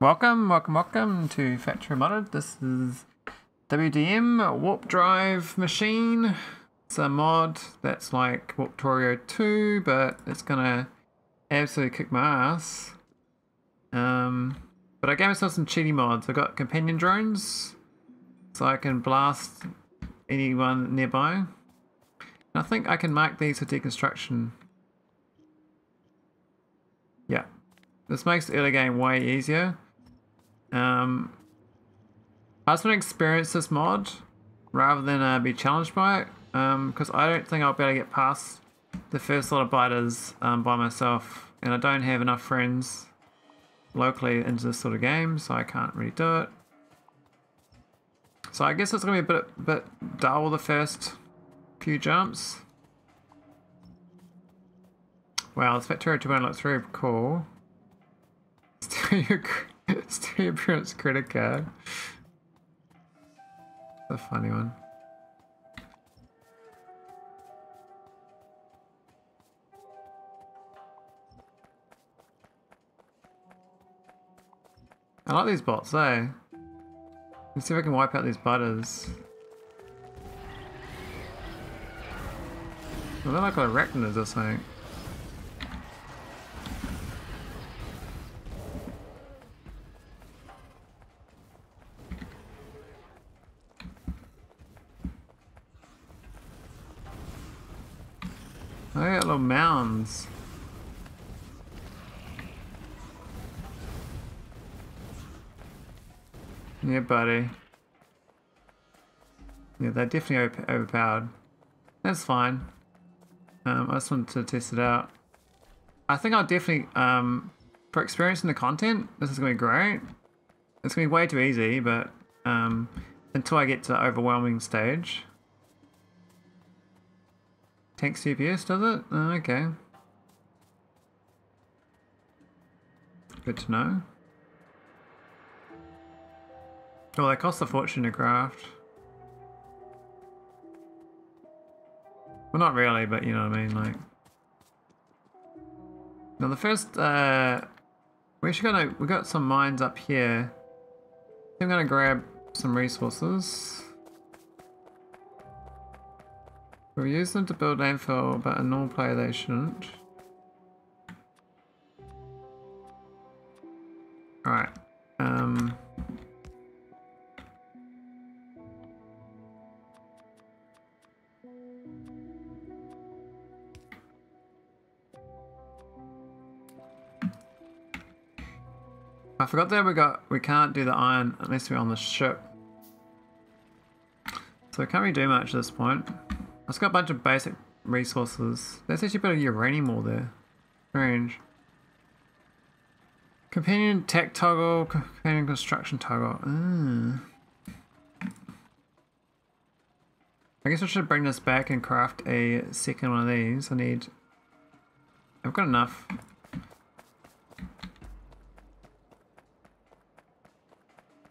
Welcome to Factorio Modded. This is WDM, Warp Drive Machine. It's a mod that's like Warptorio 2, but it's gonna absolutely kick my ass. But I gave myself some cheaty mods. I got companion drones, so I can blast anyone nearby. And I think I can mark these for deconstruction. Yeah, this makes the early game way easier. I just want to experience this mod rather than be challenged by it, because I don't think I'll be able to get past the first lot of biters by myself, and I don't have enough friends locally into this sort of game, so I can't really do it. So I guess it's going to be a bit dull the first few jumps. Wow, this Factorio 2.1 looks very cool. Stereo parents credit card. A funny one. I like these bots, eh? Let's see if I can wipe out these butters. Well, they're like arachnids or something. I got little mounds. Yeah, buddy. Yeah, they're definitely overpowered. That's fine. I just wanted to test it out. I think I'll definitely, for experiencing the content, this is going to be great. It's going to be way too easy, but until I get to the overwhelming stage. Tanks CPS, does it? Oh, okay. Good to know. Well, they cost a fortune to craft. Well, not really, but you know what I mean, like. Now the first, we actually got some mines up here. I'm gonna grab some resources. We'll use them to build landfill, but in normal play they shouldn't. Alright, I forgot that we can't do the iron unless we're on the ship. So we can't really do much at this point. It's got a bunch of basic resources. That's actually a bit of uranium all there. Strange. Companion tech toggle, companion construction toggle. I guess I should bring this back and craft a second one of these. I've got enough.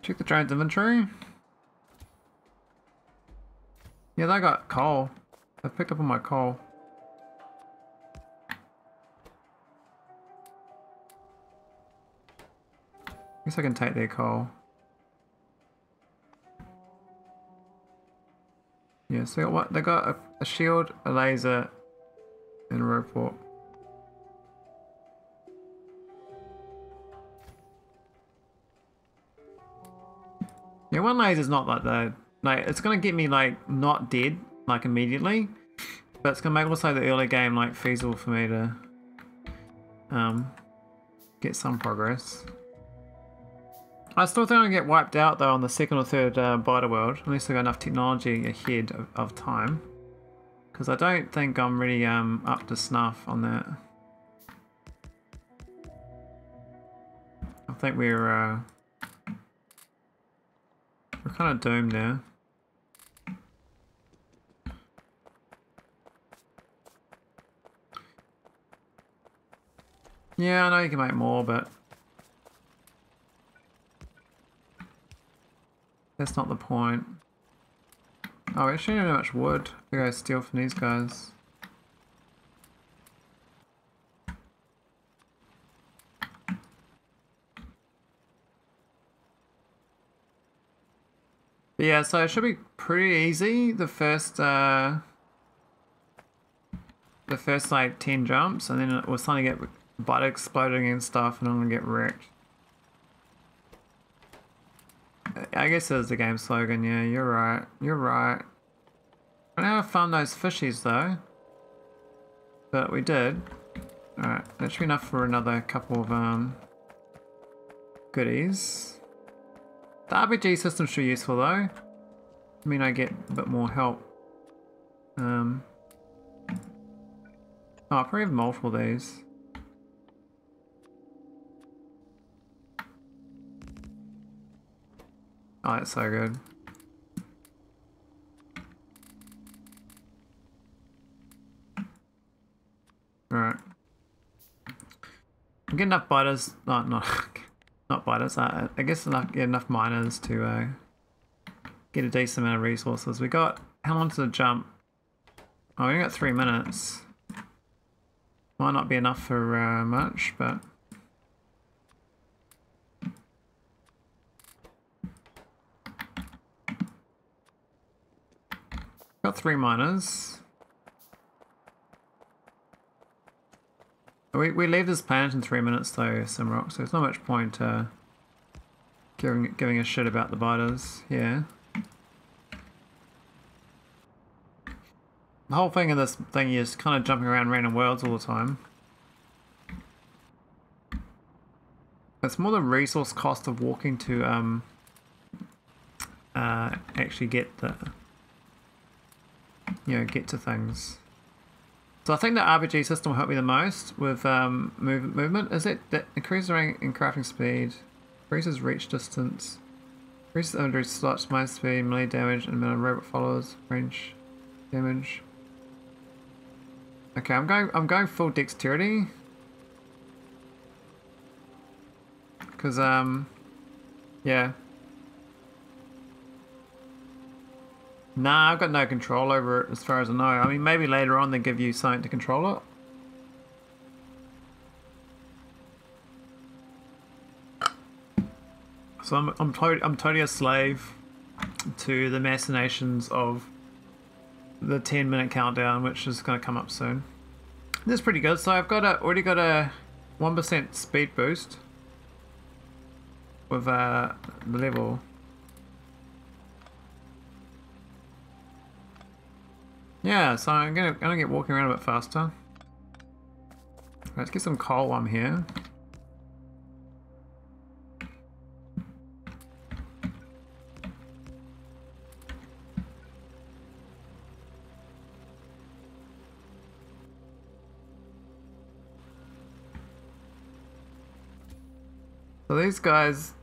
Check the drone's inventory. Yeah, they got coal. I picked up on my coal. I guess I can take their coal. Yeah, so they got a shield, a laser, and a rope warp. Yeah, one laser's not like that. Like, it's gonna get me like not dead like immediately, but it's gonna make also the early game like feasible for me to get some progress. I still think I'm gonna get wiped out though on the second or third biter world, unless I got enough technology ahead of time, because I don't think I'm really up to snuff on that. I think we're kind of doomed there. Yeah, I know you can make more, but that's not the point. Oh, we actually don't have much wood. I think I steal from these guys. But yeah, so it should be pretty easy, the first like 10 jumps, and then we're starting to get butt exploding and stuff, and I'm gonna get wrecked. I guess that's the game slogan. Yeah, you're right. You're right. I don't know how to farm those fishies though, but we did. All right, that should be enough for another couple of goodies. The RPG system should be useful though. I mean, I get a bit more help. Oh, I probably have multiple of these. Oh, that's so good. Alright. I'm getting enough biters. No, not biters. I guess enough miners to get a decent amount of resources. We got. How long to the jump? Oh, we only got 3 minutes. Might not be enough for much, but... Got 3 miners. We leave this planet in 3 minutes though, Simrock, so there's not much point giving a shit about the biters, yeah. The whole thing of this thing is kind of jumping around random worlds all the time. It's more the resource cost of walking to actually get the get to things. So I think the RPG system will help me the most with movement. Is it that increases range and crafting speed, increases reach distance, increases inventory slots, mind speed, melee damage, and minimum robot followers range damage. Okay, I'm going full dexterity. Cause yeah. Nah, I've got no control over it as far as I know. I mean, maybe later on they give you something to control it. So I'm totally a slave to the machinations of the 10-minute countdown, which is going to come up soon. This is pretty good. So I've got already got a 1% speed boost with the level. Yeah, so I'm gonna get walking around a bit faster. Let's get some coal while I'm here. So these guys,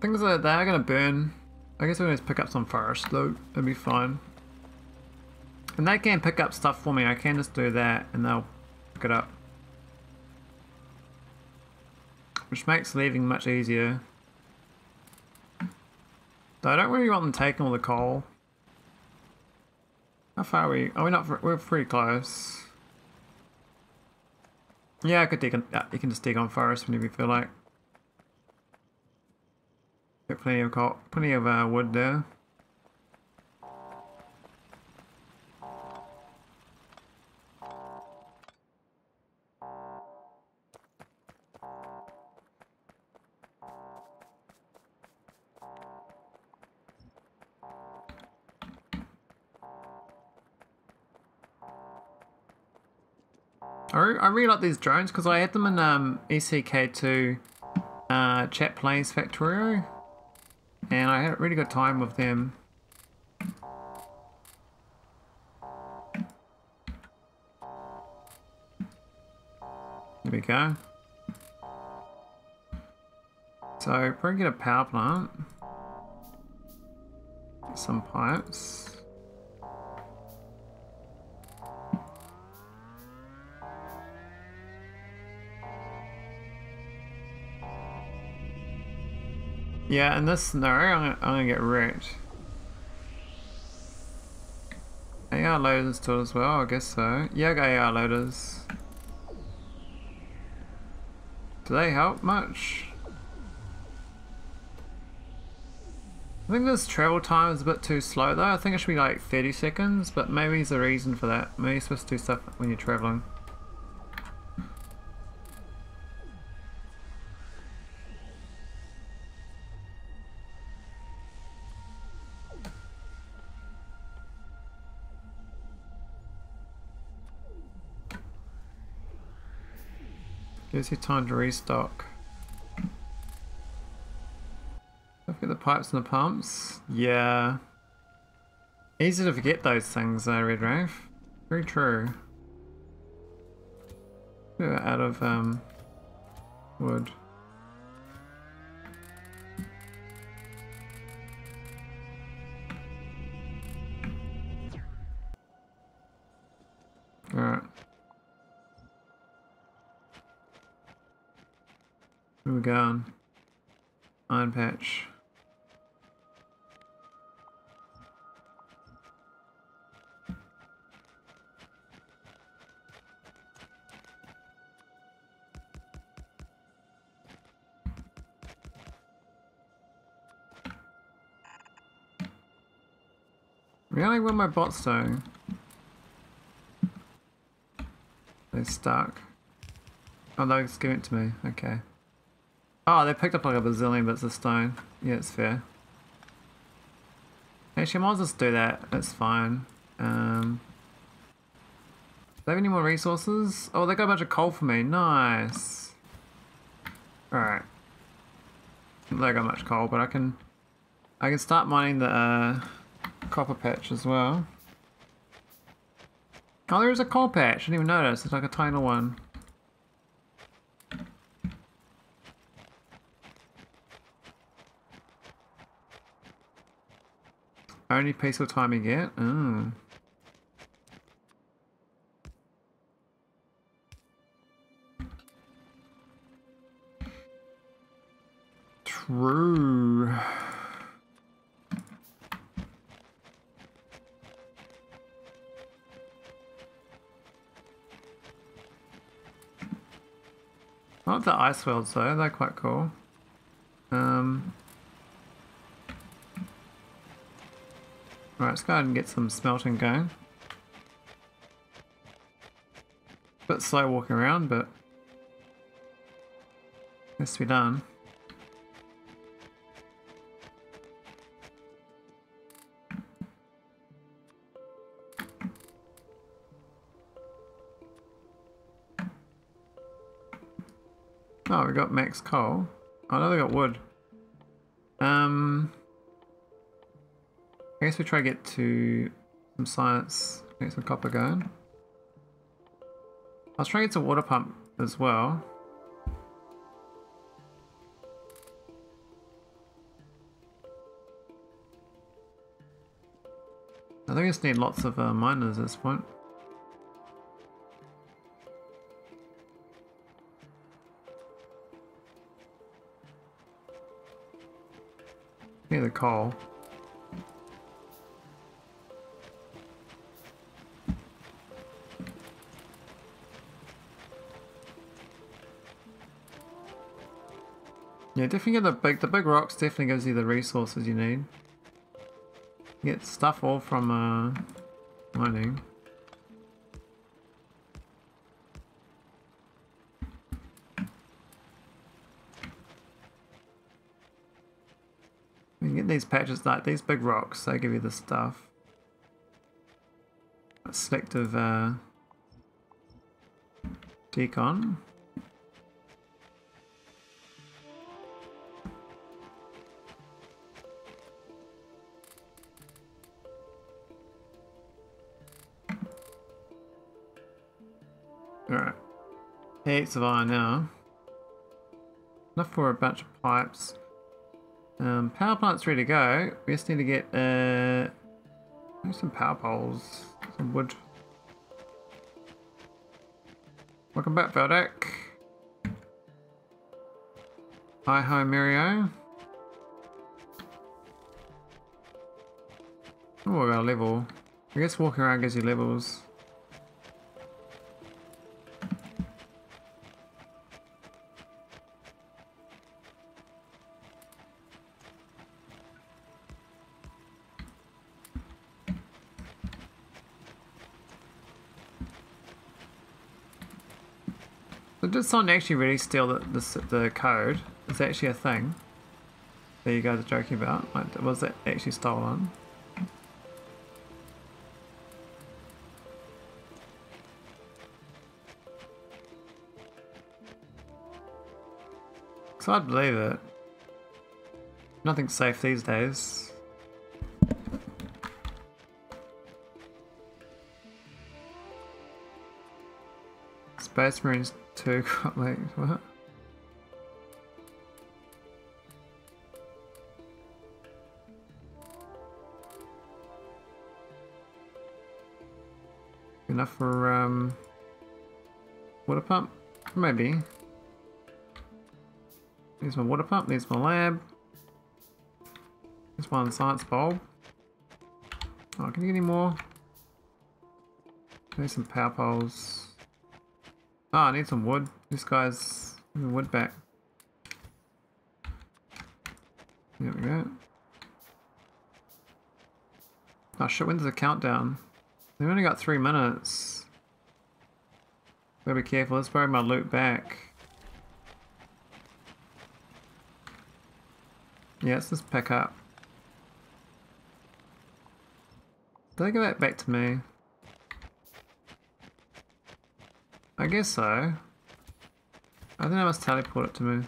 things like that are gonna burn. I guess we're gonna just pick up some forest though, it'll be fine. And they can pick up stuff for me, I can just do that and they'll pick it up. Which makes leaving much easier. Though I don't really want them taking all the coal. How far are we? Oh, we're pretty close. Yeah, I could dig on, you can just dig on forest whenever you feel like. Got plenty of coal, plenty of wood there. I really like these drones because I had them in ECK2 Chat Plays Factorio, and I had a really good time with them. There we go. So probably get a power plant, get some pipes. Yeah, in this scenario, I'm gonna get wrecked. AR loaders to it as well, I guess so. Yeah, I got AR loaders. Do they help much? I think this travel time is a bit too slow though. I think it should be like 30 seconds, but maybe there's a reason for that. Maybe you're supposed to do stuff when you're traveling. Gives you time to restock. Don't forget the pipes and the pumps. Yeah. Easy to forget those things though, Red Rafe. Very true. We were out of wood. Alright. Where are we going? Iron patch. Really, where are my bots going? They're stuck. Oh, they're just giving it to me. Okay. Oh, they picked up like a bazillion bits of stone. Yeah, it's fair. Actually, I might as well just do that. It's fine. Do they have any more resources? Oh, they got a bunch of coal for me. Nice. Alright. They got much coal, but I can start mining the copper patch as well. Oh, there is a coal patch. I didn't even notice. It's like a tiny one. Only peaceful time you get? Mm. True. I like the ice worlds though, they're quite cool. Alright, let's go ahead and get some smelting going. Bit slow walking around, but has to be done. Oh, we got max coal. Oh no, they got wood. I guess we try to get to some science, get some copper going. I was trying to get some water pump as well. I think we just need lots of miners at this point. Need the coal. Yeah, definitely get the big rocks definitely gives you the resources you need. You get stuff all from mining. You can get these patches like these big rocks, they give you the stuff. A selective decon. Alright, heaps of iron now. Enough for a bunch of pipes. Power plant's ready to go. We just need to get some power poles, some wood. Welcome back, Veldak. Hi, hi, Mario. Oh, I got a level. I guess walking around gives you levels. it's not actually ready still, the code. It's actually a thing that you guys are joking about. Like, was it actually stolen? Because I'd believe it. Nothing's safe these days. Space Marines 2 got leaked, what? Enough for, water pump? Maybe. There's my water pump, there's my lab. There's one science bulb. Oh, can you get any more? There's some power poles. Oh, I need some wood. This guy's the wood back. There we go. Oh shit, when's the countdown? They've only got 3 minutes. Gotta be careful, let's bring my loot back. Yeah, let's just pick up. Did they give that back to me? I guess so. I think I must teleport it to me.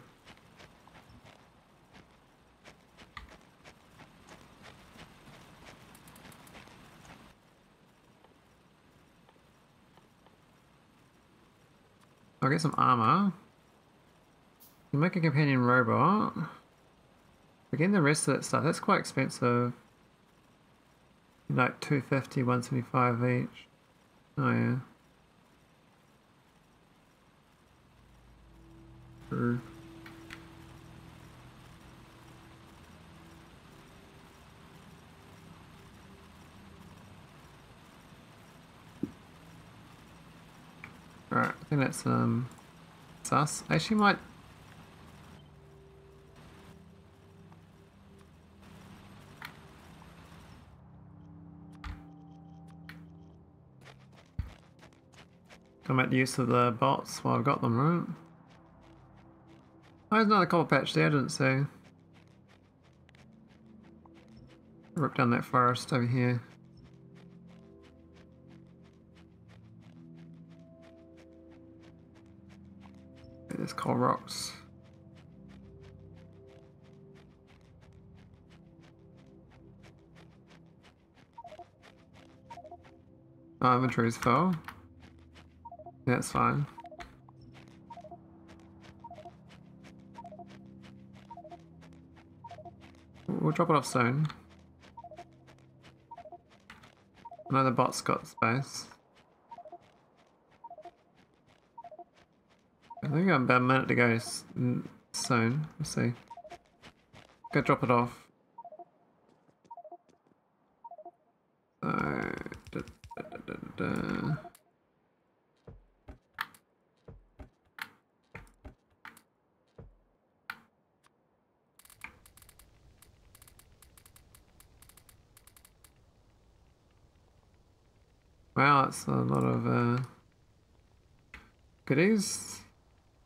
I'll get some armor. You make a companion robot. Again, the rest of that stuff, that's quite expensive. Like 250, 175 each. Oh yeah. Alright, I think that's sus. Actually might make use of the bots while I've got them, right? Oh, there's another copper patch there, I didn't see. Rip down that forest over here. There's coal rocks. Oh, inventory's full. That's fine. We'll drop it off soon. Another bot's got space. I think I've got about a minute to go soon. We'll see. Go drop it off. So, wow, that's a lot of goodies.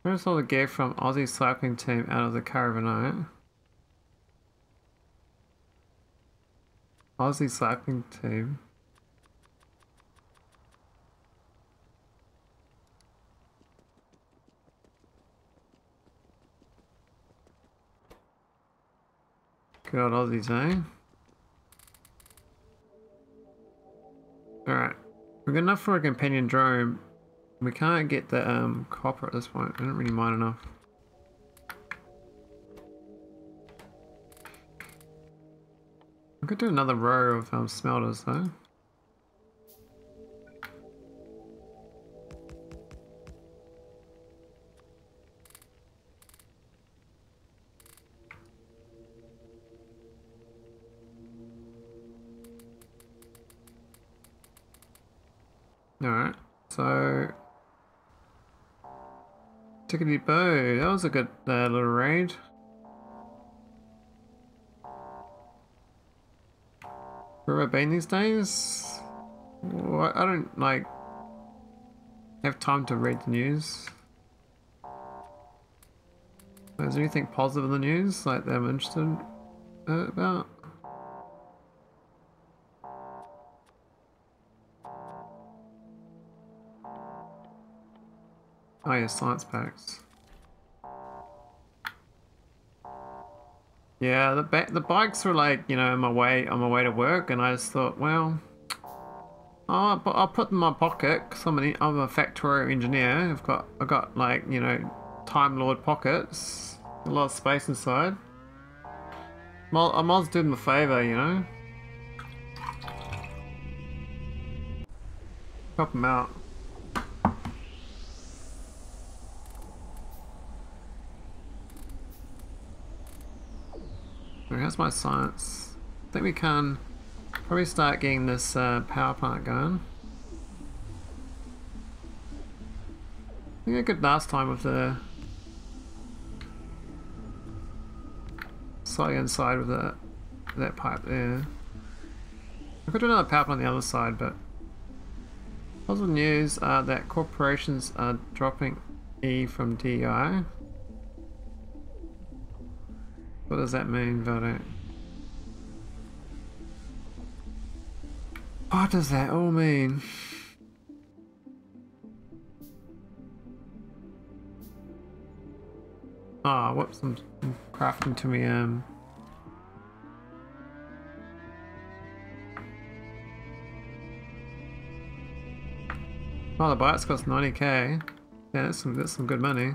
Where's all the gear from Aussie cycling team out of the car overnight? Aussie cycling team. Good old Aussies, eh? Alright. We've got enough for a companion drone. We can't get the copper at this point. I don't really mind enough. I could do another row of smelters though. Alright, so tickety boo, that was a good little raid. Where have I been these days? Well, I don't like have time to read the news. Is there anything positive in the news, like that I'm interested about? Oh yeah, science packs. Yeah, the bikes were like, you know, on my way to work, and I just thought, well, I'll put them in my pocket. 'Cause I'm a Factorio engineer. I've got like, you know, Time Lord pockets, a lot of space inside. I might as well do them a favor, you know. Pop them out. How's my science? I think we can probably start getting this power plant going. I think I could last time with the slightly inside with that pipe there. I could do another power plant on the other side, but positive news are that corporations are dropping E from DEI. What does that mean, Vado? What does that all mean? Ah, oh, whoops, I'm crafting to me, Oh, the bikes cost 90k. Yeah, that's some good money.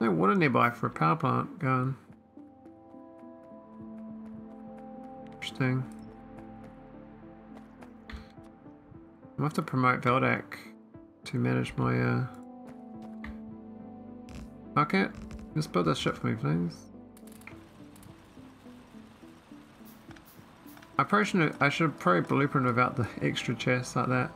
No water nearby for a power plant going. Interesting. I'll have to promote Veldak to manage my bucket. Just build this ship for me, please. I should probably blueprint without the extra chests like that.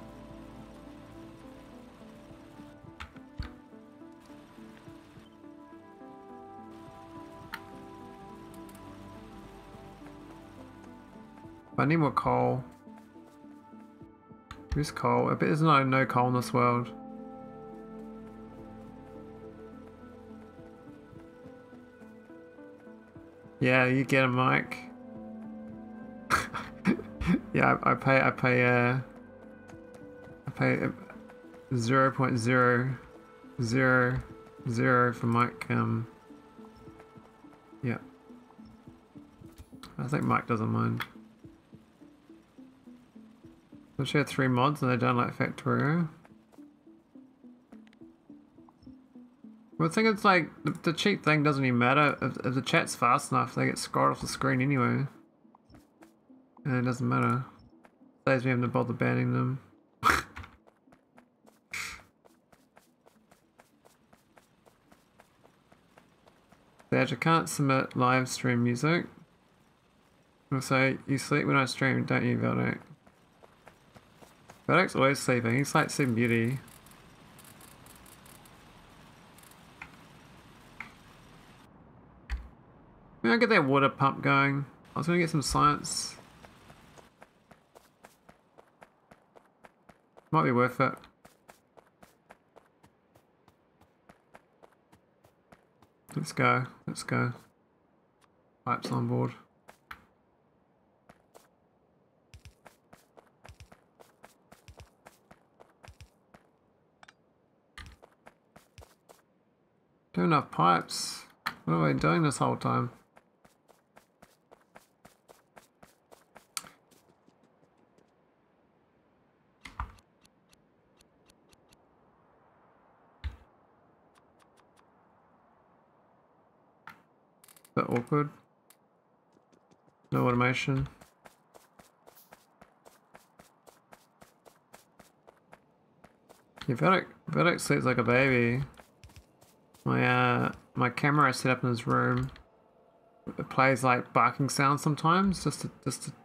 I need more coal. Where's coal? I bet there's no coal in this world. Yeah, you get a mic. Yeah, I pay 0.000 for mic. Yeah. I think Mike doesn't mind. I wish I had 3 mods and they don't like Factorio. Well, I think it's like the cheat thing doesn't even matter. If the chat's fast enough, they get scrolled off the screen anyway. And it doesn't matter. Saves me having to bother banning them. Sad, I can't submit live stream music. Also, you sleep when I stream, don't you, Veldak? Valdak's always sleeping, he's like Sleeping Beauty. Maybe I'll get that water pump going. I was gonna get some science. Might be worth it. Let's go. Pipes on board. Do enough pipes. What am I doing this whole time? Is that awkward? No automation. Yeah, Vedic sleeps like a baby. My camera I set up in his room, it plays like barking sounds sometimes, just to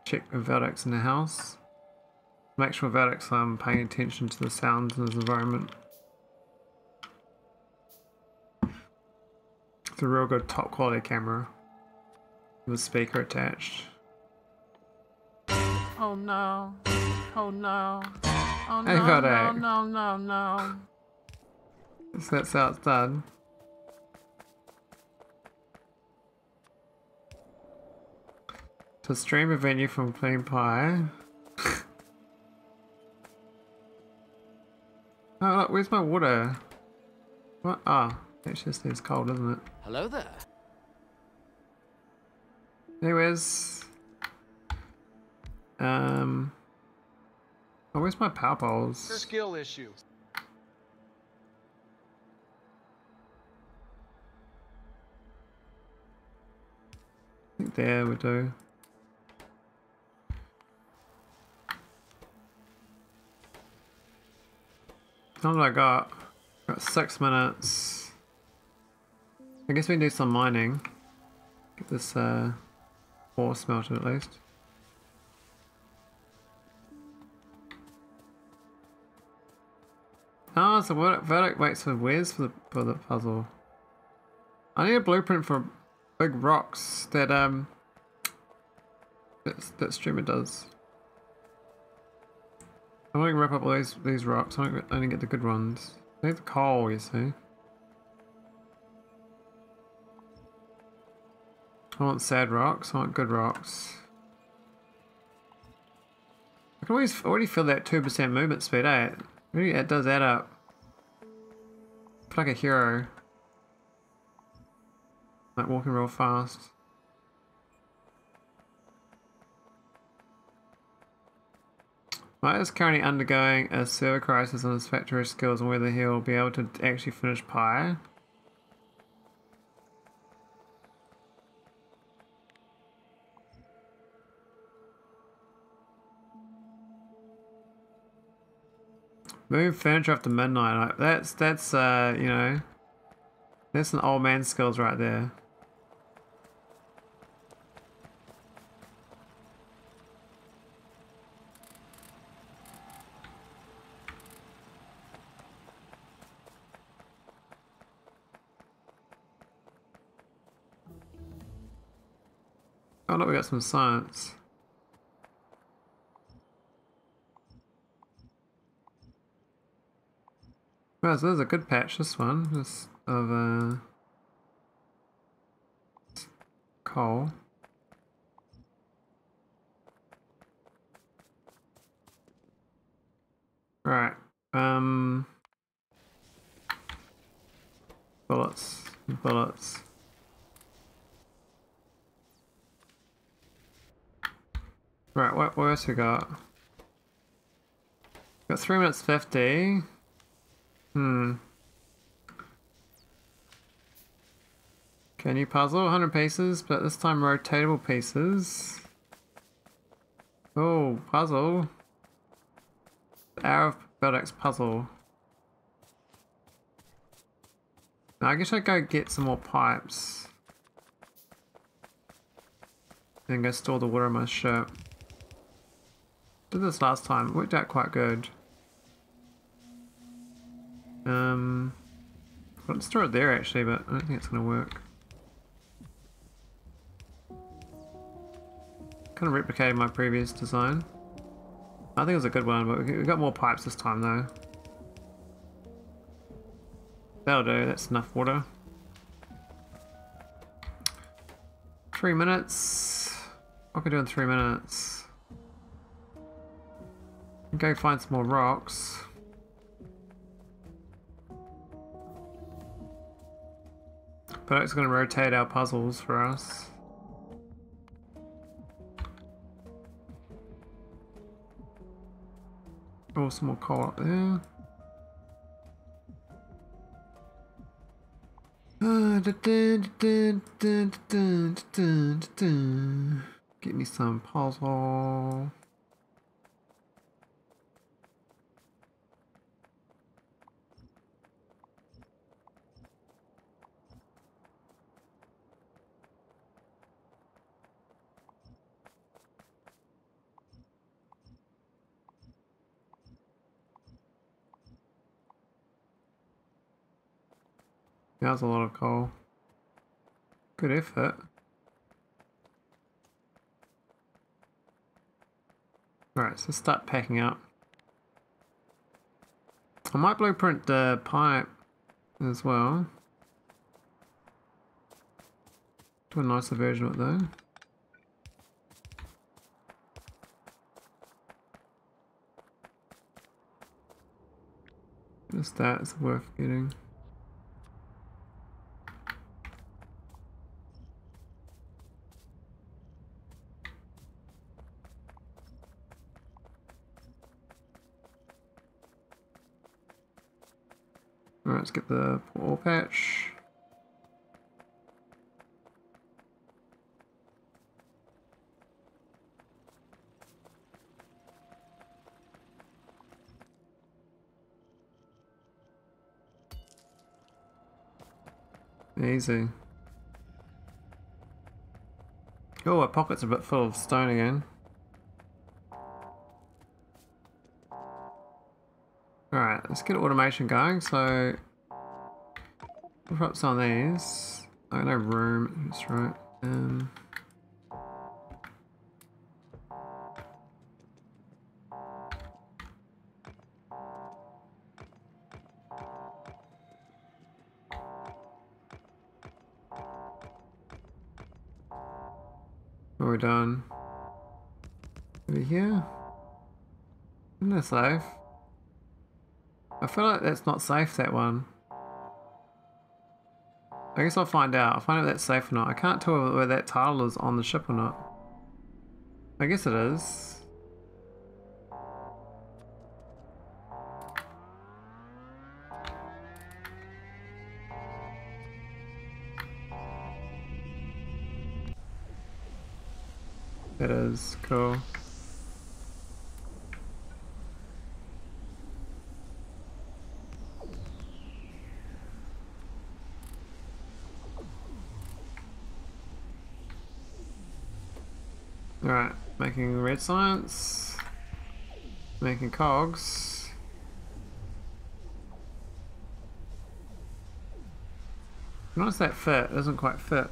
check if Valdak's in the house. Make sure Valdak's paying attention to the sounds in his environment. It's a real good top quality camera with a speaker attached. Oh no. Oh no, no. So that's how it's done. To stream a venue from Plain Pie. Oh, look, where's my water? What? Ah, oh, it just is cold, isn't it? Hello there. Anyways. Oh, where's my power poles? Skill issue. I think there we do. How long have I got? Got 6 minutes. I guess we can do some mining. Get this ore smelted at least. Ah, oh, so verdict waits for Wes for the puzzle. I need a blueprint for big rocks that that streamer does. I want to wrap up all these rocks. I want to only get the good ones. I need the coal, you see. I want sad rocks. I want good rocks. I can always already feel that 2% movement speed, eh? Really, it does add up. It's like a hero. Like walking real fast. Mike is currently undergoing a server crisis on his factory skills and whether he'll be able to actually finish Pie. Move furniture after midnight, like that's you know, that's an old man's skills right there. Oh look, we got some science. Wow, so this is a good patch, this one. This of coal. Right. Bullets. Bullets. Right, what else we got? Got 3 minutes 50. Hmm. Okay, new puzzle, 100 pieces, but this time rotatable pieces. Oh, puzzle. Hour of products puzzle. Now I guess I go get some more pipes. And go store the water in my ship. Did this last time, it worked out quite good. Well, let's store it there actually, but I don't think it's gonna work. Kind of replicated my previous design. I think it was a good one, but we got more pipes this time though. That'll do, that's enough water. 3 minutes. What can I do in 3 minutes? Go find some more rocks. But it's going to rotate our puzzles for us. Oh, some more coal up there. Get me some puzzle. That was a lot of coal. Good effort. Alright, so start packing up. I might blueprint the pipe as well. Do a nicer version of it though. Just that is worth getting. Alright, let's get the portal patch. Easy. Oh, our pocket's a bit full of stone again. Alright, let's get automation going. So, we'll put up some of these. I got no room, that's right. We're done. Over here. Isn't that safe? I feel like that's not safe, that one. I guess I'll find out. I'll find out if that's safe or not. I can't tell whether that tile is on the ship or not. I guess it is. That is cool. Alright, making red science, making cogs. How does that fit? It doesn't quite fit.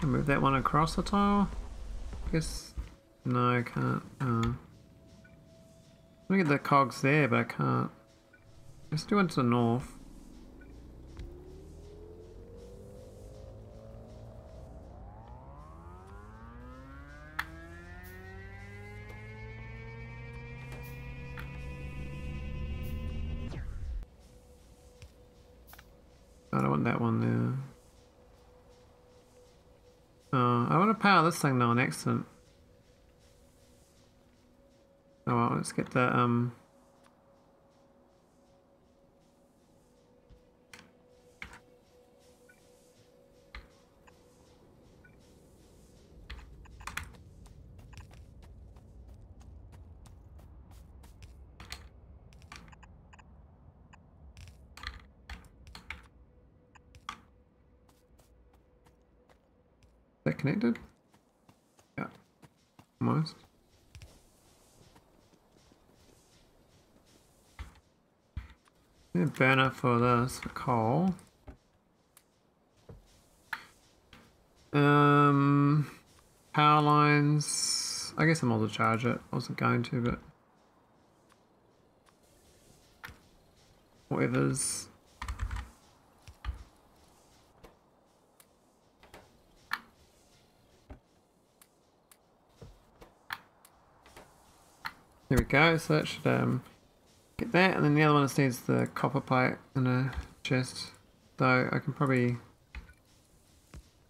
Move that one across the tile? I guess... no, I can't. Let me get the cogs there, but I can't. Let's do one to the north. I don't want that one there. I want to power this thing though on accident. Oh well, let's get the connected? Yeah, almost. Need a burner for this, for coal. Power lines. I guess I'm able to charge it. I wasn't going to, but whatever's. There we go, so that should get that, and then the other one just needs the copper plate and a chest, though I can probably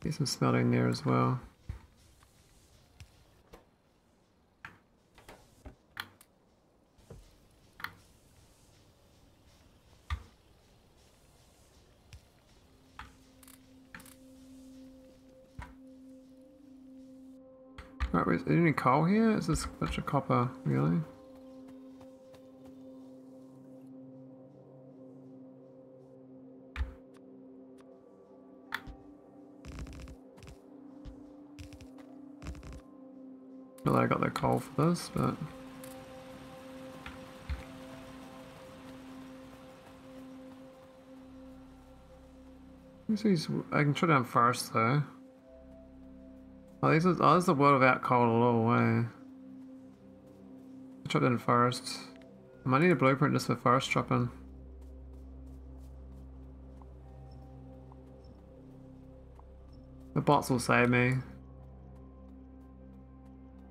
get some smelting there as well. Right, is there any coal here? Is this a bunch of copper, really? Although I got the coal for this, but... I can shut down forests though. Oh, this is the world without coal a little way. Chop down forests. I might need a blueprint just for forest chopping. The bots will save me.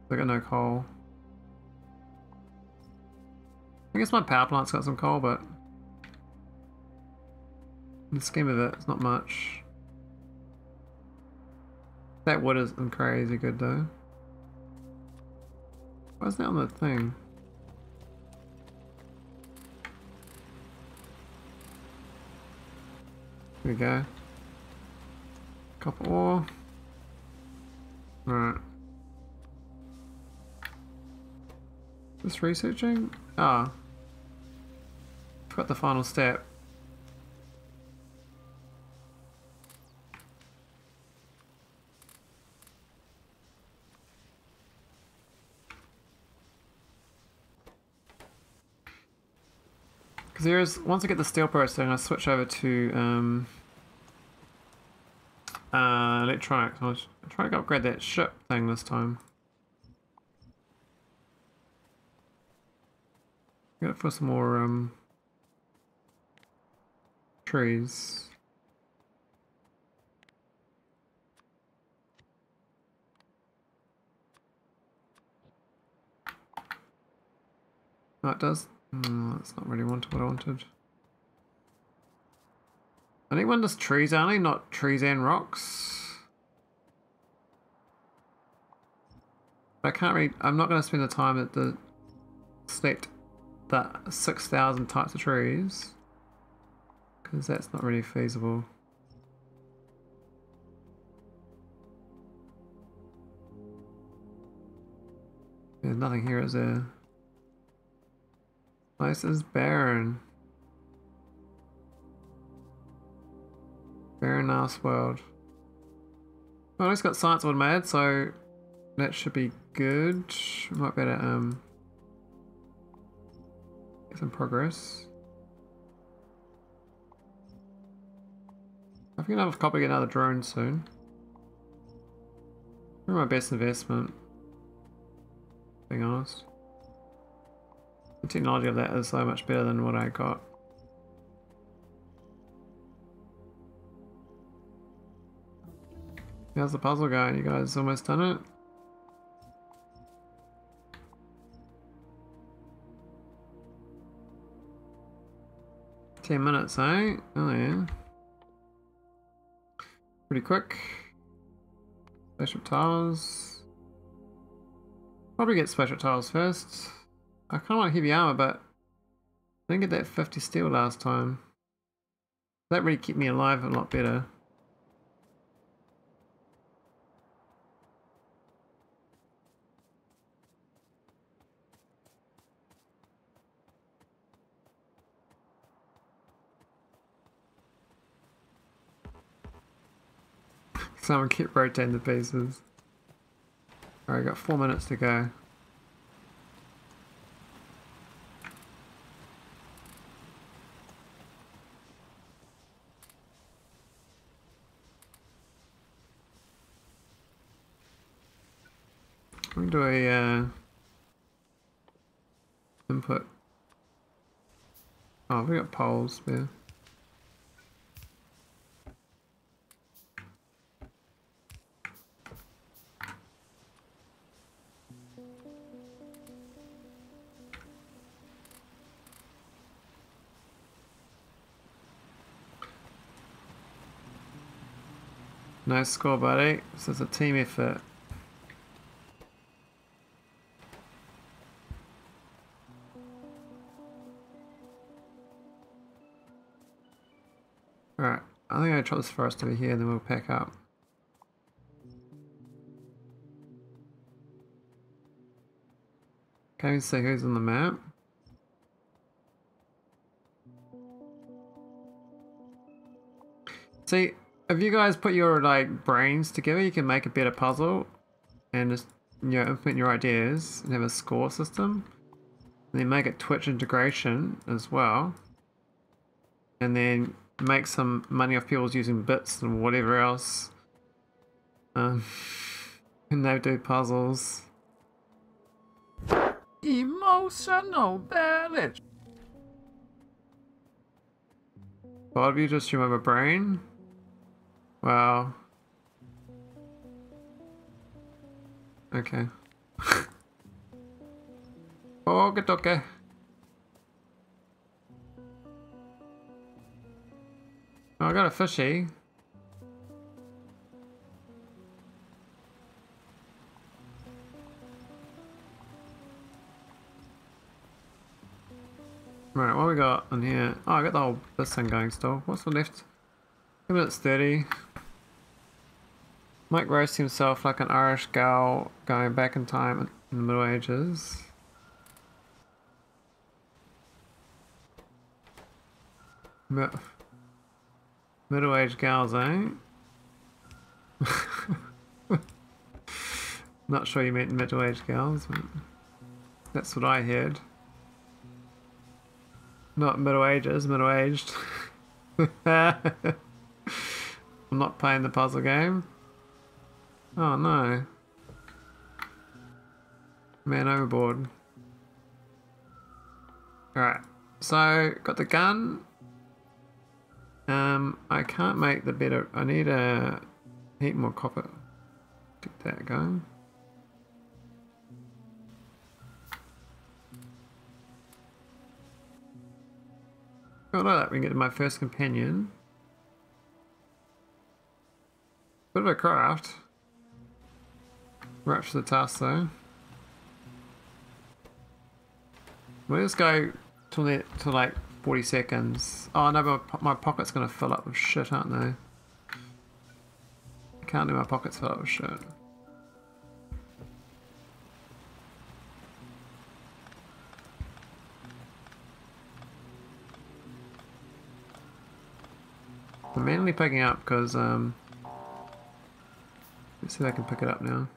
I got no coal. I guess my power plant's got some coal, but in the scheme of it, it's not much. That wood isn't crazy good though. Why isn't that on the thing? There we go. Copper ore. Alright. Just researching? Ah. Forgot the final step. Because there is, once I get the steel processing, I switch over to electronics. I'll try to upgrade that ship thing this time. Get it for some more trees. Oh, it does. That's not really what I wanted. I need one that's trees only, not trees and rocks. But I can't really, I'm not going to spend the time at the select the 6,000 types of trees, because that's not really feasible. There's nothing here, is there? Place is barren. Barren ass world. Well, it's got science automated, so that should be good. Might better get some progress. I think I'll copy another drone soon. Probably my best investment, being honest. The technology of that is so much better than what I got. How's the puzzle going? You guys almost done it? $10 minutes, eh? Oh yeah. Pretty quick. Spaceship tiles. Probably get spaceship tiles first. I kind of want heavy armor, but I didn't get that 50 steel last time. That really kept me alive a lot better. Someone kept rotating the pieces. Alright, got 4 minutes to go. We can do a input. Oh, we got poles there. Nice score, buddy. This is a team effort. I think I'll chop this forest over here and then we'll pack up. Can't even see who's on the map. See, if you guys put your like brains together, you can make a better puzzle and just, you know, implement your ideas and have a score system. And then make it Twitch integration as well. And then make some money off people using bits and whatever else. And they do puzzles. Emotional balance. Part of you just remember brain? Wow. Okay. Okie dokie. Oh, I got a fishy. Right, what we got in here? Oh, I got the whole this thing going still. What's the left? 2 minutes 30. Mike roasts himself like an Irish gal going back in time in the Middle Ages. Middle-aged gals, eh? Not sure you meant middle-aged gals, but that's what I heard. Not middle ages, middle-aged. I'm not playing the puzzle game. Oh no. Man overboard. Alright, so got the gun. I can't make the better. I need a heat more copper. Get that going. Oh, like that, we can get my first companion. Bit of a craft. Right for the task though. We'll just go till like 40 seconds. Oh no, but my pocket's gonna fill up with shit, aren't they? I can't do my pockets fill up with shit. I'm mainly picking up because, let's see if I can pick it up now.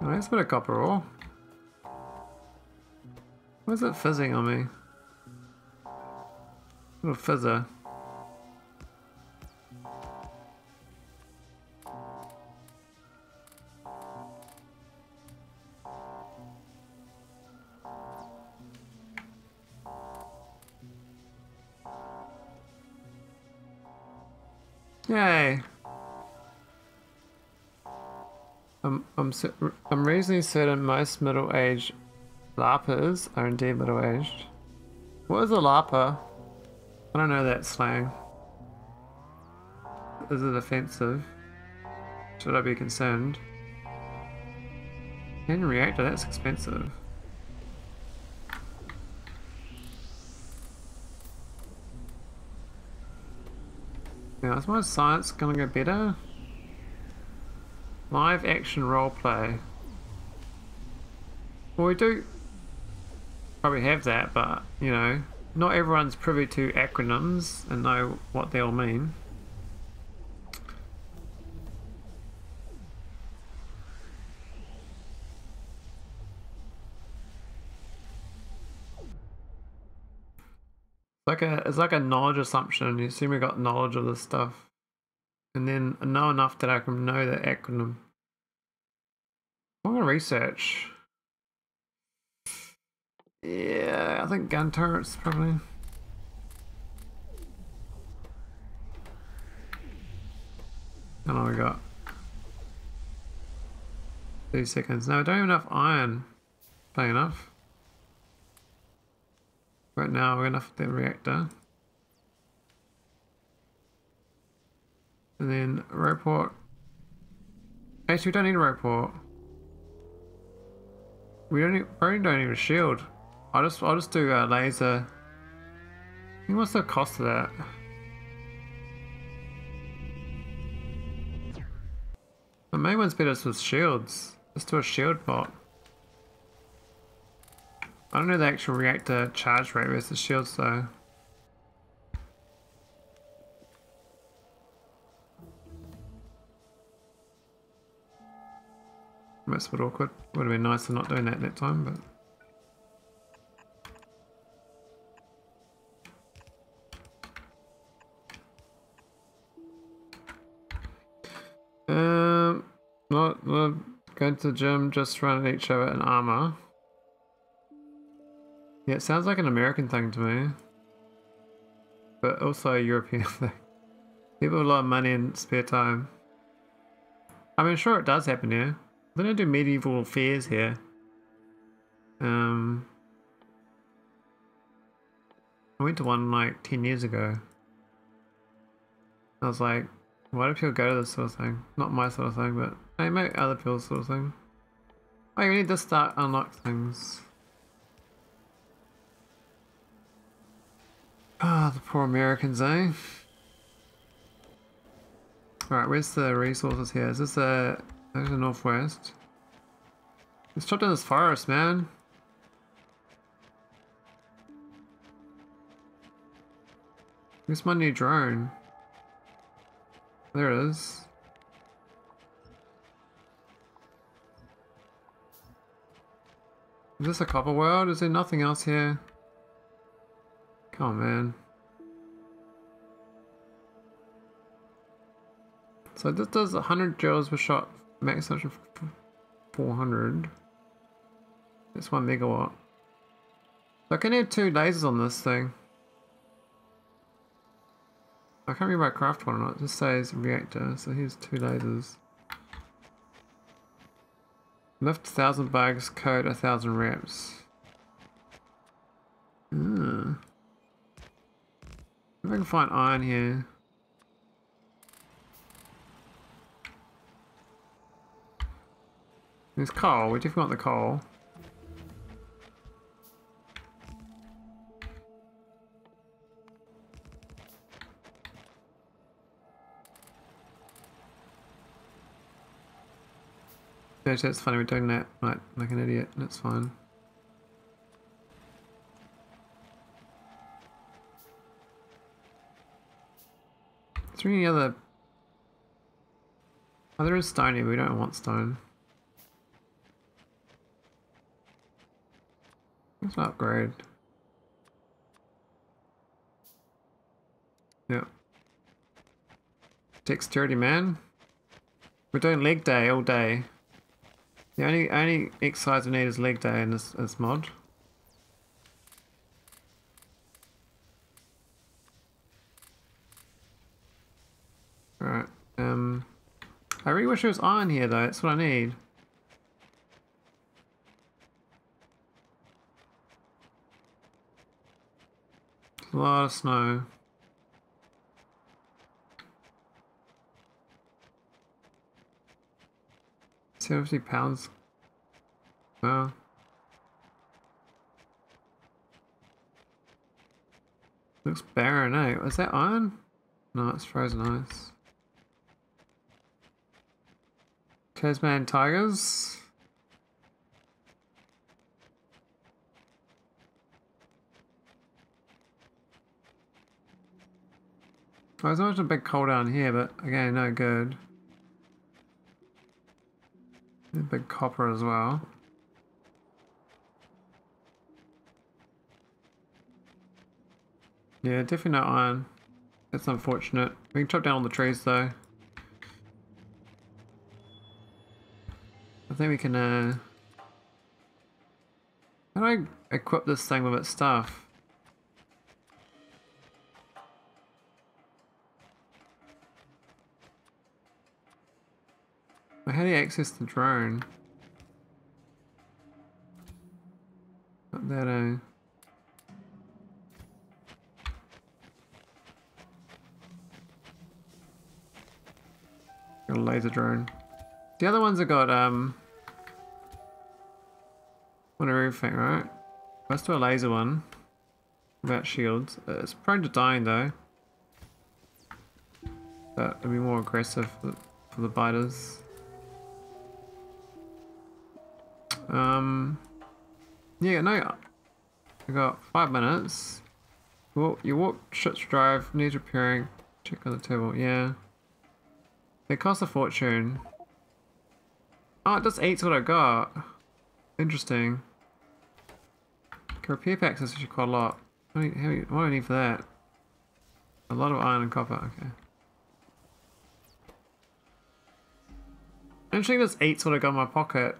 Nice bit of copper ore. Why is it fizzing on me? Little fizzer. Yay! I'm reasonably certain most middle-aged LARPers are indeed middle-aged. What is a LARPer? I don't know that slang. Is it offensive? Should I be concerned? And reactor, that's expensive. Now, is my science gonna go better? Live action roleplay. Well, we do probably have that, but you know, not everyone's privy to acronyms and know what they all mean. It's like a knowledge assumption. You assume we got knowledge of this stuff. And then I know enough that I can know the acronym. I'm gonna research. Yeah, I think gun turrets probably. How long we got? 2 seconds. No, I don't have enough iron. Play enough. Right now we're enough with the reactor. And then rope port. Actually, we don't need a rope port. We don't need a shield. I'll just do a laser. I think what's the cost of that? The main one's better with shields. Let's do a shield bot. I don't know the actual reactor charge rate versus shields though. That's a bit awkward. Would have been nice to not doing that that time, but... Not going to the gym, just running each other in armor. Yeah, it sounds like an American thing to me, but also a European thing. People have a lot of money and spare time. I mean, sure, it does happen here. They don't do medieval fairs here. I went to one like 10 years ago. I was like, why do people go to this sort of thing? Not my sort of thing, but they make other people's sort of thing. Oh, you need to start unlock things. Ah, the poor Americans, eh? Alright, where's the resources here? Is this the northwest? It's trapped in this forest, man. Where's my new drone? There it is. Is this a copper world? Is there nothing else here? Come on, man. So this does 100 joules per shot, max of 400. That's 1 megawatt. So I can have 2 lasers on this thing. I can't remember if I craft one or not, it just says reactor, so here's 2 lasers. Lift 1,000 bugs, code 1,000 reps. If I can find iron here. There's coal, we definitely want the coal. Actually, it's funny, we're doing that like an idiot, and it's fine. Is there any other... Oh, there is stone here, but we don't want stone. Let's upgrade. Yep. Dexterity, man. We're doing leg day all day. The only exercise we need is leg day in this mod. Alright, I really wish there was iron here though, that's what I need. There's a lot of snow. £70. Well, looks barren, eh? Was that iron? No, it's frozen ice. Tasman tigers. I was watching a big coal down here, but again, no good. A big copper as well. Yeah, definitely no iron. That's unfortunate. We can chop down all the trees though. I think we can how do I equip this thing with its stuff? How do you access the drone? Not that, Got a laser drone. The other ones have got, one of everything, right? Let's do a laser one. Without shields. It's prone to dying, though. But it'll be more aggressive for the biters. Yeah, no, I got 5 minutes. Well, you walk, ships drive, needs repairing, check on the table, yeah. They cost a fortune. Oh, just eats what I got. Interesting. Okay, repair packs is actually quite a lot. What do I need for that? A lot of iron and copper, okay. Interesting, this eats what I got in my pocket.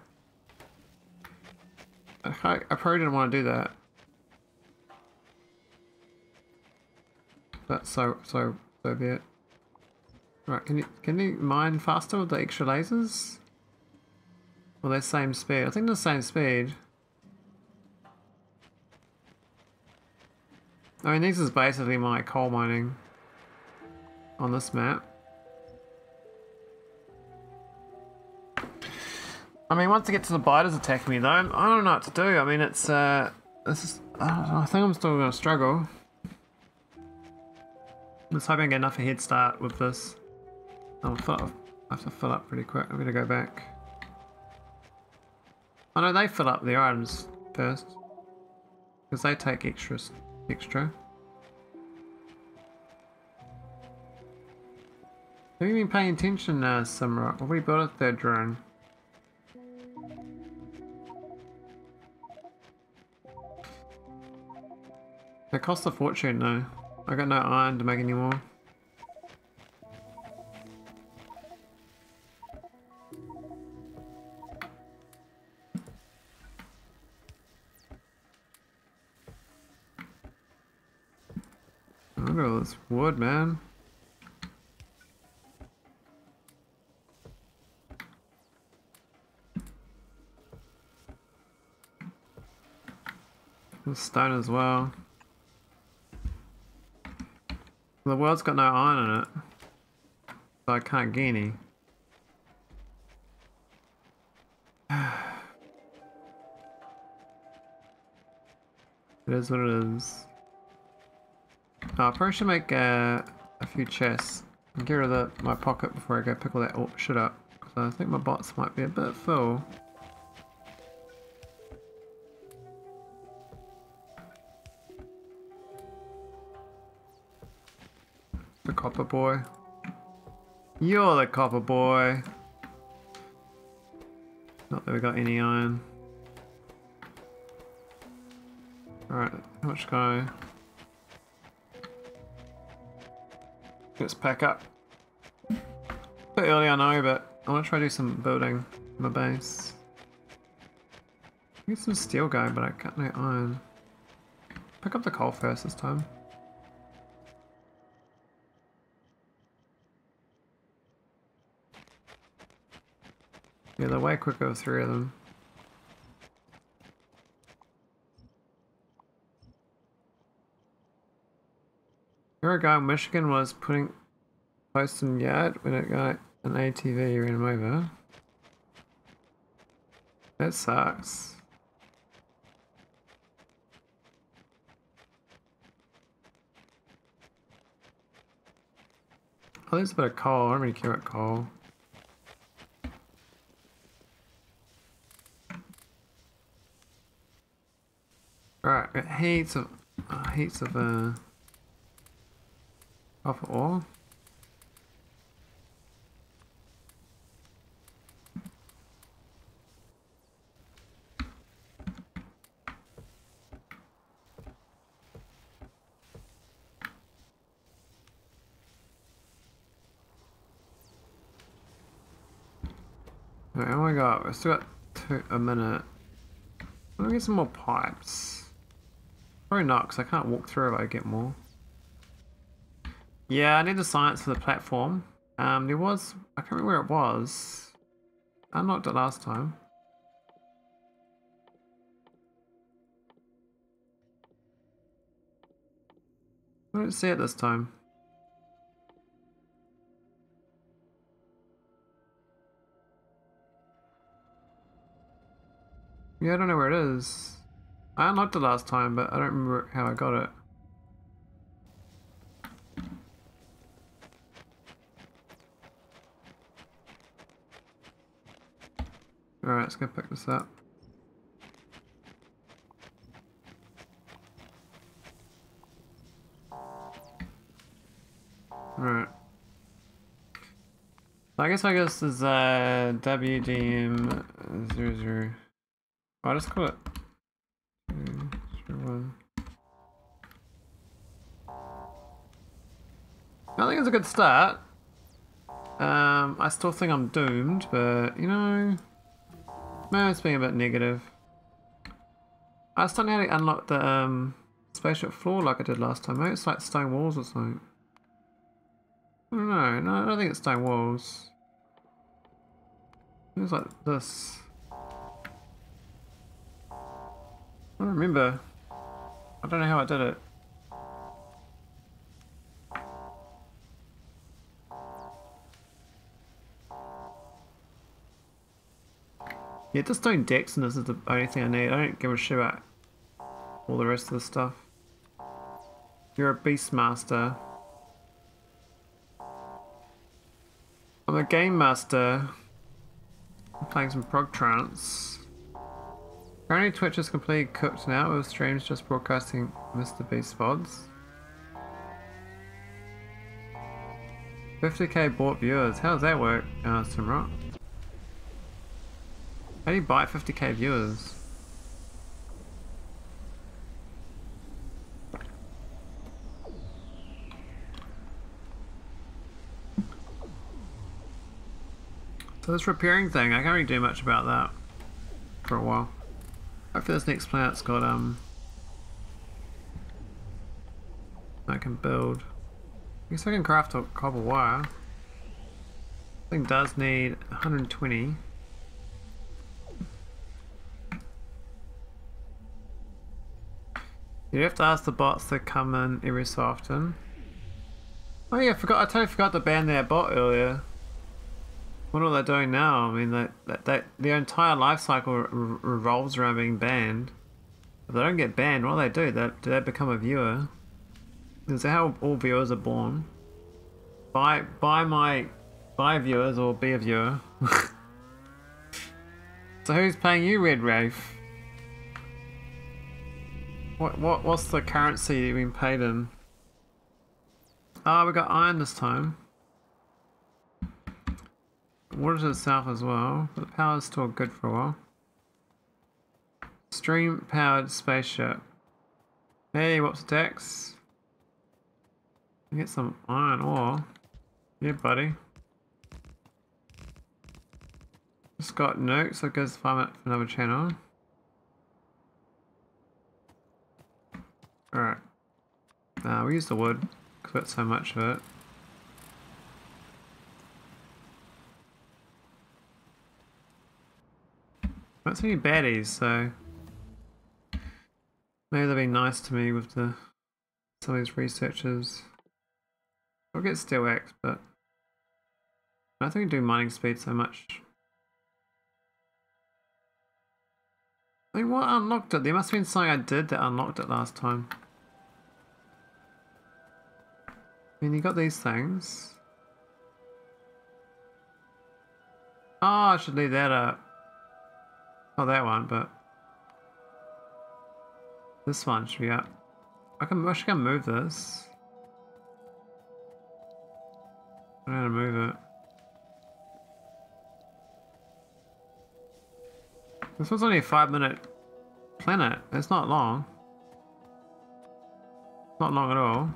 I probably didn't want to do that. That's so be it. Right, can you mine faster with the extra lasers? Well, they're same speed. I think they're the same speed. I mean, this is basically my coal mining on this map. I mean, once I get to the biters attacking me, though, I don't know what to do. I mean, it's this is. I think I'm still gonna struggle. Let's hope I can get enough of a head start with this. I have to fill up pretty quick. I'm gonna go back. Oh no, they fill up their items first, because they take extra. Have you been paying attention, Simrock? Have we built a third drone? It costs a fortune though. I got no iron to make anymore. Look at all this wood, man. And stone as well. The world's got no iron in it, so I can't get any. It is what it is. Oh, I probably should make a few chests and get rid of my pocket before I go pick all that shit up, because I think my bots might be a bit full. The copper boy. You're the copper boy. Not that we got any iron. Alright, how much go? Let's pack up. A bit early, I know, but I want to try to do some building in my base. I get some steel going, but I got no iron. Pick up the coal first this time. Yeah, they're way quicker with three of them. Here ago, Michigan was putting close to some yard when it got an ATV ran him over. That sucks. Oh, there's a bit of coal. I don't really care about coal. Alright, got heaps of copper ore. Alright, oh my god, we still got a minute. Let me get some more pipes. Probably not, because I can't walk through if I get more. Yeah, I need the science for the platform. There was, I can't remember where it was. I unlocked it last time. I don't see it this time. Yeah, I don't know where it is. I unlocked it last time, but I don't remember how I got it. Alright, let's go pick this up. Alright. So I guess my ghost is WDM00. I'll just call it 201. I think it's a good start. I still think I'm doomed, but you know, maybe it's being a bit negative. I just don't know how to unlock the spaceship floor like I did last time. Maybe it's like stone walls or something. I don't know. No, I don't think it's stone walls. It was like this. I don't remember. I don't know how I did it. Yeah, just doing decks and this is the only thing I need. I don't give a shit about all the rest of the stuff. You're a beast master. I'm a game master. I'm playing some prog trance. Currently Twitch is completely cooked now with streams just broadcasting Mr. Beast VODs. 50k bought viewers. How does that work, Simrock? How do you buy 50k viewers? So this repairing thing, I can't really do much about that for a while. Hopefully this next planet's got I can build. I guess I can craft a copper wire. This thing does need 120. You have to ask the bots to come in every so often. Oh yeah, I totally forgot to ban their bot earlier. What are they doing now? I mean, their entire life cycle revolves around being banned. If they don't get banned, what do? They become a viewer. Is that how all viewers are born? Buy viewers or be a viewer. So who's paying you, Red Rafe? What's the currency you've been paid in? Ah, oh, we got iron this time. Water to the south as well, but the power's still good for a while. Stream powered spaceship. Hey, what's the tax? Get some iron ore. Yeah, buddy. Just got nukes, so it goes 5 minutes for another channel. Alright. We use the wood because we got so much of it. Not so many baddies, so maybe they'll be nice to me with the some of these researchers. I'll get steel axe, but I don't think we do mining speed so much. I mean, what unlocked it? There must have been something I did that unlocked it last time. I mean, you got these things. Oh, I should leave that up. Not that one, but this one should be up. I should go move this. I don't know how to move it. This one's only a 5-minute planet. It's not long. Not long at all.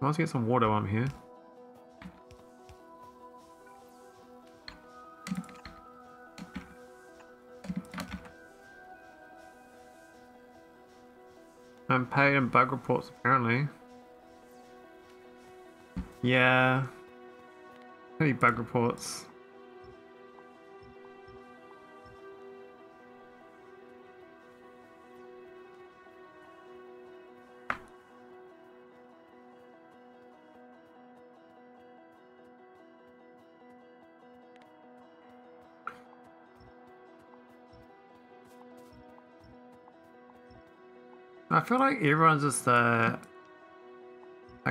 I want to get some water while I'm here. I'm paid in bug reports apparently. Yeah. Pretty bug reports. I feel like everyone's just a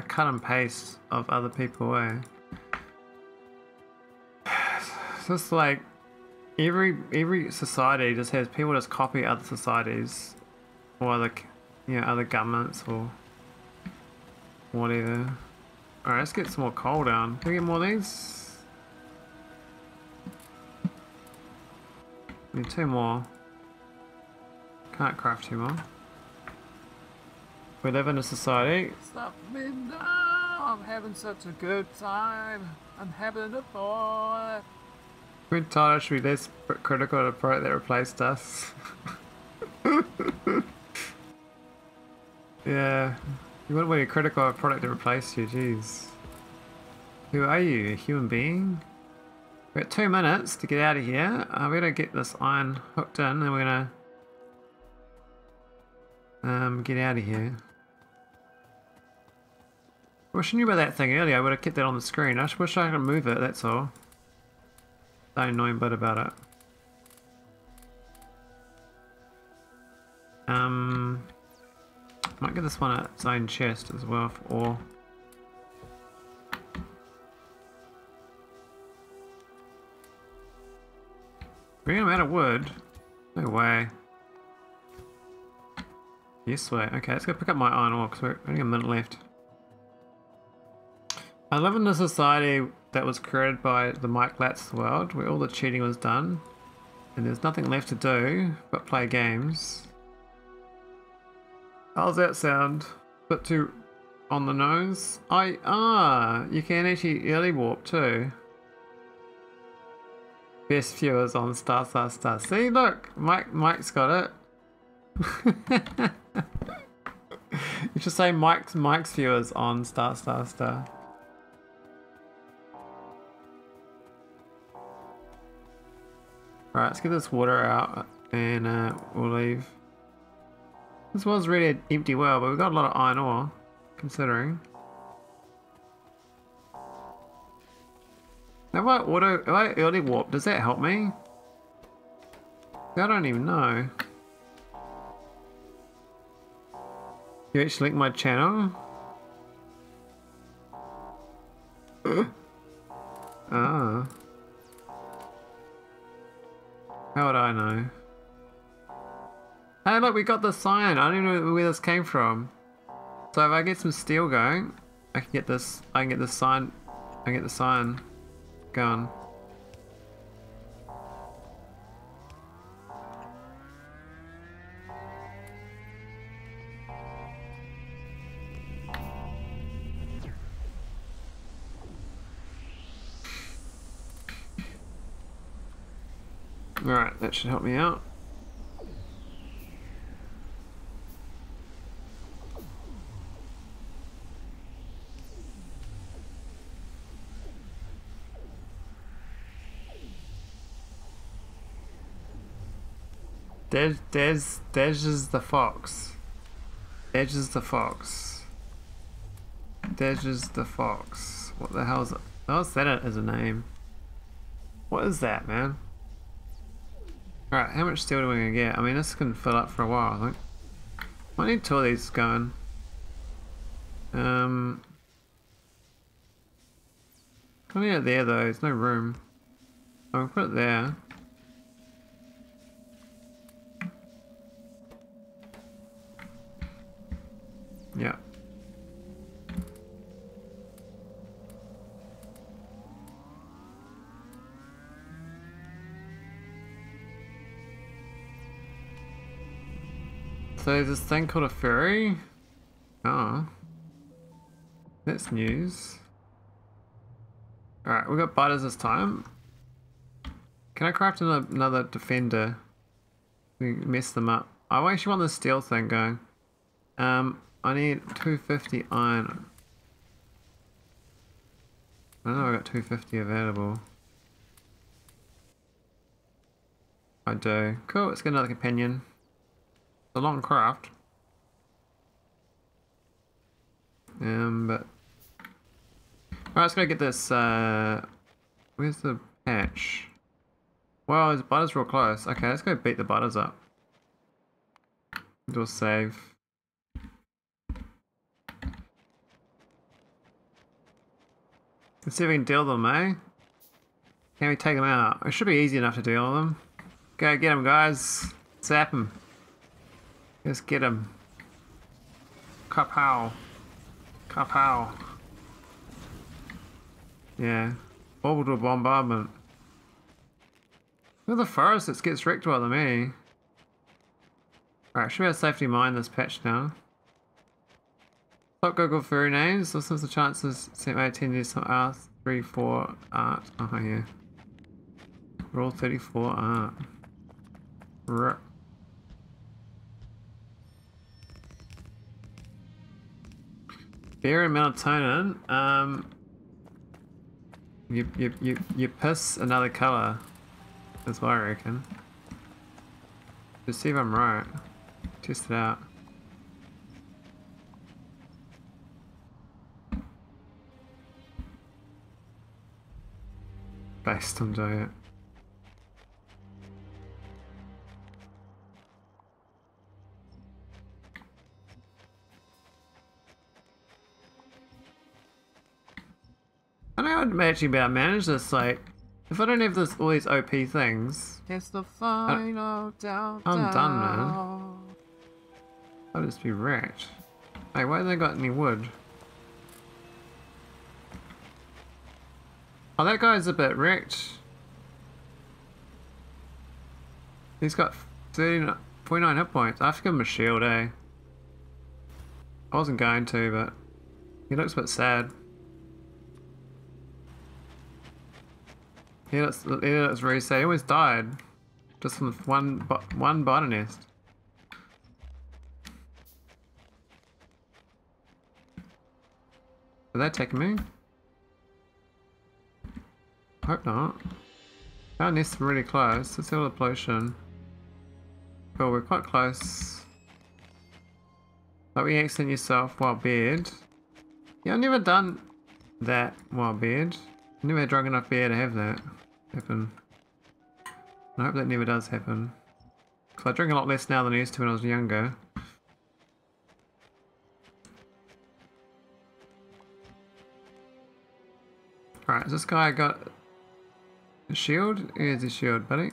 cut and paste of other people, eh? It's just like every society just has people just copy other societies or other, you know, other governments or whatever. Alright, let's get some more coal down. Can we get more of these? Need two more. Can't craft two more. We live in a society. Stop me now! I'm having such a good time. I'm having a boy. We taught us to be less critical of the product that replaced us. Yeah. You wouldn't be critical of a product that replaced you, jeez. Who are you? A human being? We've got 2 minutes to get out of here. We're gonna get this iron hooked in and we're gonna get out of here. I wish I knew about that thing earlier. I would have kept that on the screen. I just wish I could move it, that's all. That annoying bit about it. Might give this one its own chest as well for ore. Bring him out of wood? No way. Yes way. Okay, let's go pick up my iron ore because we're only a minute left. I live in a society that was created by the Mike Latz world where all the cheating was done and there's nothing left to do but play games. How's that sound? Bit too on the nose? You can actually early warp too. Best viewers on star. See, look, Mike's got it. You should say Mike's viewers on star. Right, let's get this water out and we'll leave. This was really an empty well, but we've got a lot of iron ore, considering. Now if I early warp, does that help me? I don't even know. You actually link my channel? Ah. How would I know? Hey look, we got this iron. I don't even know where this came from. So if I get some steel going, I can get this iron going. Alright, that should help me out. Dash is the fox. What the hell is it? Oh, is that it as a name? What is that, man? Alright, how much steel are we gonna get? I mean, this can fill up for a while, I think. I need two of these going. I need it there though, there's no room. I'll put it there. Yeah. So there's this thing called a ferry. Oh. That's news. Alright, we got biters this time. Can I craft another defender? We mess them up. I actually want this steel thing going. I need 250 iron. I don't know if I got 250 available. I do. Cool, let's get another companion. It's a long craft. But... Alright, let's go get this, where's the patch? Wow, his butter's real close. Okay, let's go beat the butters up. Do a save. Let's see if we can deal them, eh? Can we take them out? It should be easy enough to deal with them. Go get them, guys. Zap them. Just get them. Kapow. Kapow. Yeah. Orbital bombardment. Look at the forest, it gets wrecked by the me. Alright, should we have safely mine this patch now? Stop Google furry names. This is the chances set my attendees some art 34 art. Oh yeah. Rule 34 art. Rip. Beer and melatonin. You piss another colour. That's what I reckon. Just see if I'm right. Test it out. Based on diet. I don't know actually about manage this, like if I don't have this all these OP things. It's the final down. I'm done, man. I'll just be wrecked. Hey, why haven't they got any wood? Oh, that guy's a bit wrecked. He's got 39.9 hit points. I have to give him a shield, eh? I wasn't going to, but he looks a bit sad. He looks really sad. He almost died. Just from one biter nest. Did that take me? Hope not. Our nests are really close. Let's have a pollution. Cool, we're quite close. Don't re-accent yourself while bared. Yeah, I've never done that while bared. I've never had drunk enough beer to have that happen. And I hope that never does happen. Because I drink a lot less now than I used to when I was younger. Alright, this guy got a shield? Here's a shield, buddy.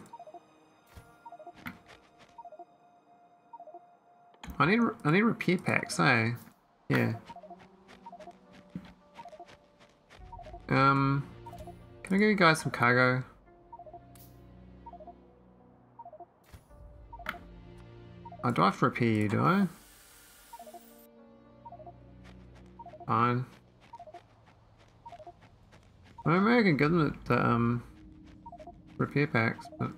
I need repair packs, eh? Yeah. Can I give you guys some cargo? Oh, do I have to repair you, do I? Fine. I don't know if I can give them the repair packs, but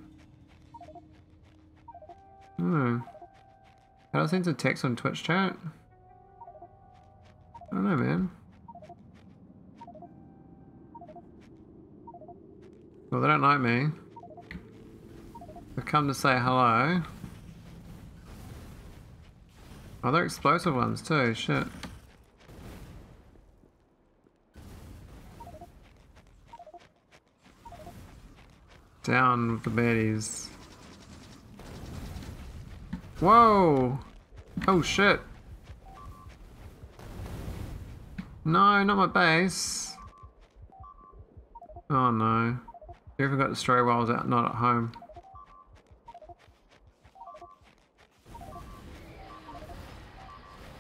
hmm. How do I send some text on Twitch chat? I don't know, man. Well, they don't like me. They've come to say hello. Oh, they're explosive ones too, shit. Down with the baddies. Whoa! Oh shit! No, not my base. Oh no. Whoever got destroyed while I was out, not at home.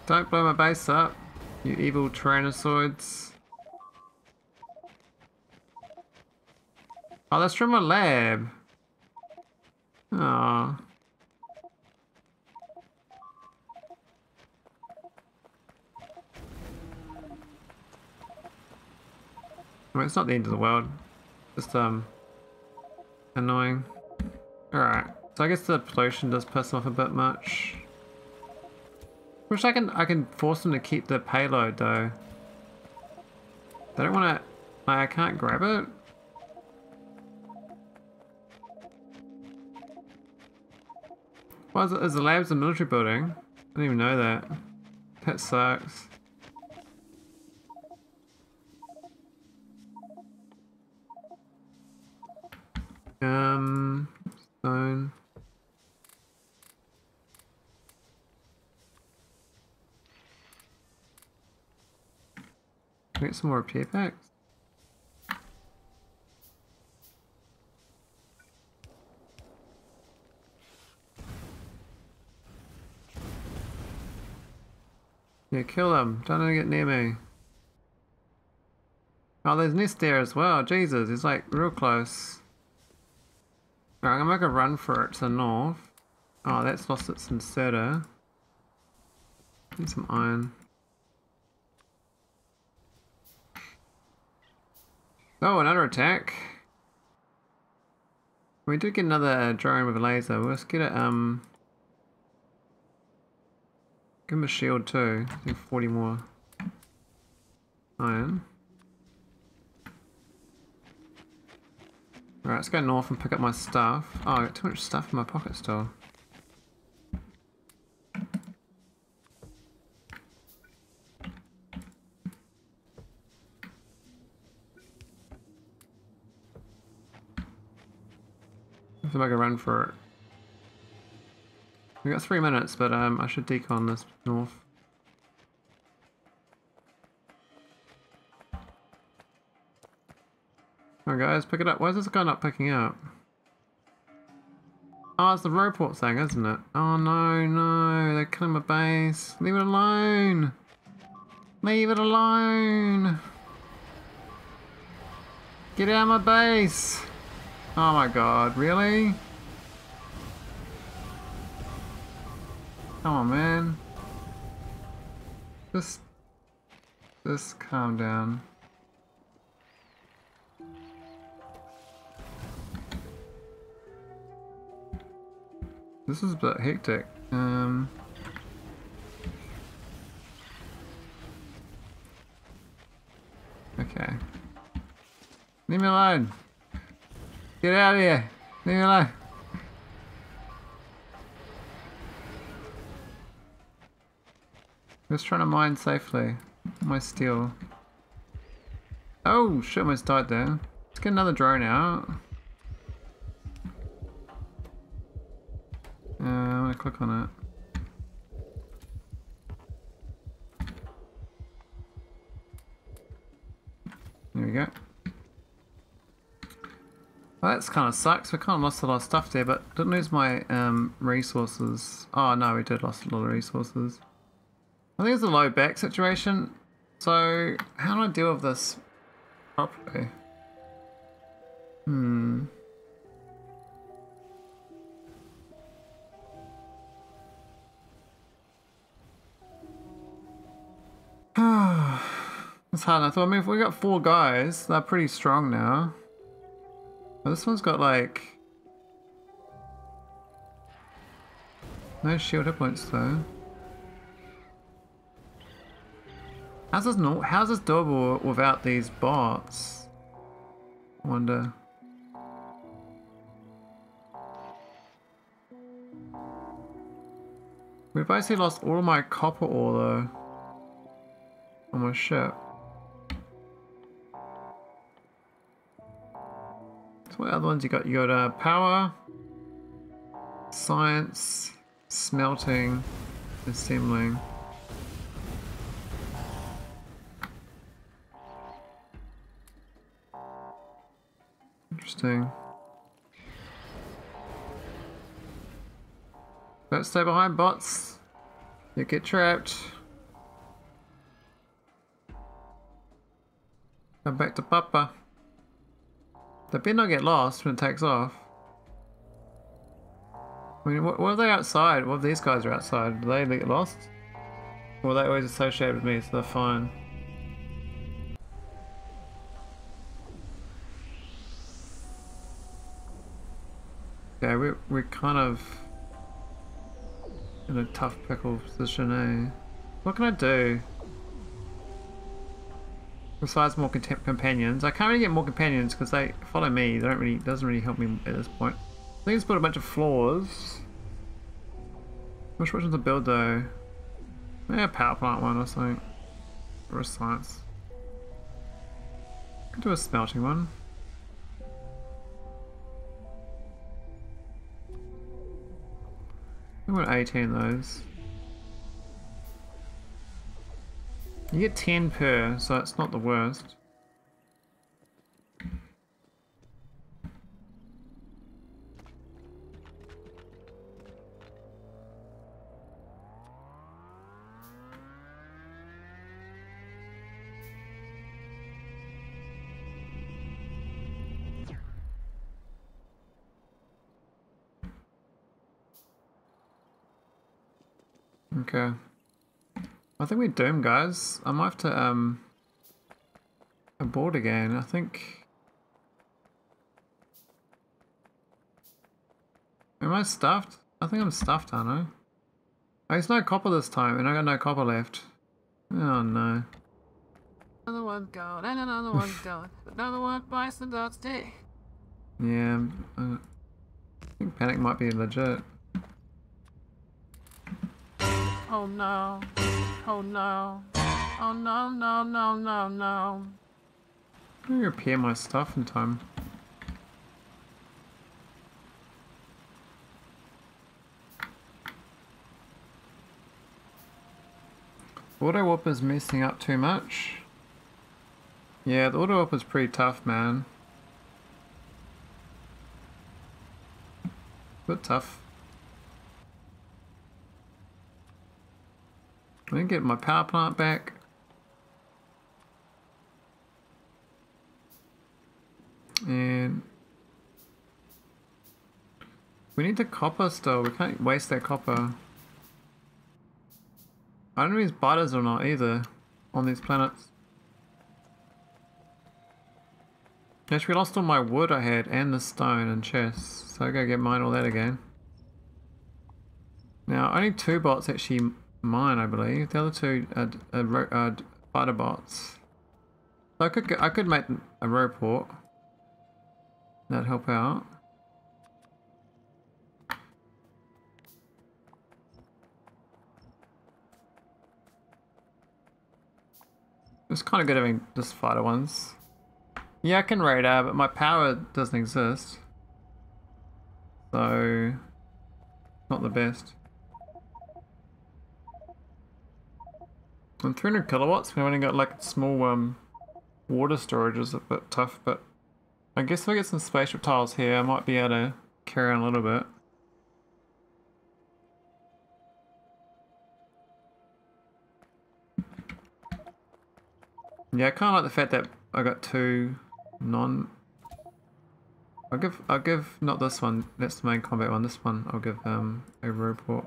Don't blow my base up, you evil tyrannosaurs. Oh, that's from my lab. Oh. I mean, it's not the end of the world. Just annoying. Alright. So I guess the pollution does piss off a bit much. Wish I can force them to keep the payload though. They don't wanna I can't grab it. Why is the lab's a military building? I didn't even know that. That sucks. Stone. Get some more repair packs. Yeah, kill them. Don't let them get near me. Oh, there's nest there as well. Jesus, it's like real close. Alright, I'm gonna make a run for it to the north. Oh, that's lost its inserter. Need some iron. Oh, another attack. We did get another drone with a laser. We'll just get a give him a shield too. I think 40 more iron. Alright, let's go north and pick up my stuff. Oh, I got too much stuff in my pocket still. I feel like I run for it. We got 3 minutes, but I should decon this north. Alright guys, pick it up. Why is this guy not picking up? Oh, it's the robot thing, isn't it? Oh no, no, they're killing my base. Leave it alone! Leave it alone! Get out of my base! Oh my god, really? Come on, man. Just calm down. This is a bit hectic. Okay. Leave me alone. Get out of here. Leave me alone. Just trying to mine safely. My steel. Oh shit, almost died there. Let's get another drone out. I'm gonna click on it. There we go. Well, that's kind of sucks. We kind of lost a lot of stuff there, but didn't lose my resources. Oh no, we did lost a lot of resources. I think it's a low back situation, so how do I deal with this properly? It's hard enough. I mean, if we got 4 guys, they're pretty strong now. But this one's got like no shield hit points though. How's this not? How's this doable without these bots? I wonder. We've basically lost all of my copper ore though. On my ship. So what other ones you got? You got power, science, smelting, assembling. Interesting. Don't stay behind, bots. You get trapped. Come back to Papa. They better not get lost when it takes off. I mean, what are they outside? What if these guys are outside? Do they get lost? Well, they always associate with me, so they're fine. Yeah, we're kind of in a tough pickle position, eh? What can I do? Besides more companions. I can't really get more companions because they follow me. They don't really, doesn't really help me at this point. I think it's built a bunch of floors. Which one's to build though? Maybe a power plant one or something. Or a science. Could do a smelting one. I want 18 of those. You get 10 per, so it's not the worst. Okay. I think we're doomed, guys. I might have to abort again. I think am I stuffed? I think I'm stuffed, aren't I? Oh, it's no copper this time, and I got no copper left. Oh no. Another one's gone, and another one's gone. Another one bites the dog's tail. Yeah, I think panic might be legit. Oh no. Oh no. Oh no, no, no, no, no. I'm gonna repair my stuff in time. Auto Whopper's messing up too much. Yeah, the Auto Whopper's pretty tough, man. Bit tough. I'm gonna get my power plant back. And we need the copper still, we can't waste that copper. I don't know if there's biters or not either on these planets. Actually, I lost all my wood I had and the stone and chests, so I gotta get mine all that again. Now, only two bots actually mine, I believe. The other two are fighter bots. So I could make a row port. That'd help out. It's kind of good having just fighter ones. Yeah, I can radar, but my power doesn't exist. So, not the best. And 300 kilowatts, we only got like small water storage is a bit tough, but I guess if I get some spaceship tiles here, I might be able to carry on a little bit. Yeah, I kind of like the fact that I got two non... I'll give not this one, that's the main combat one, this one I'll give a report.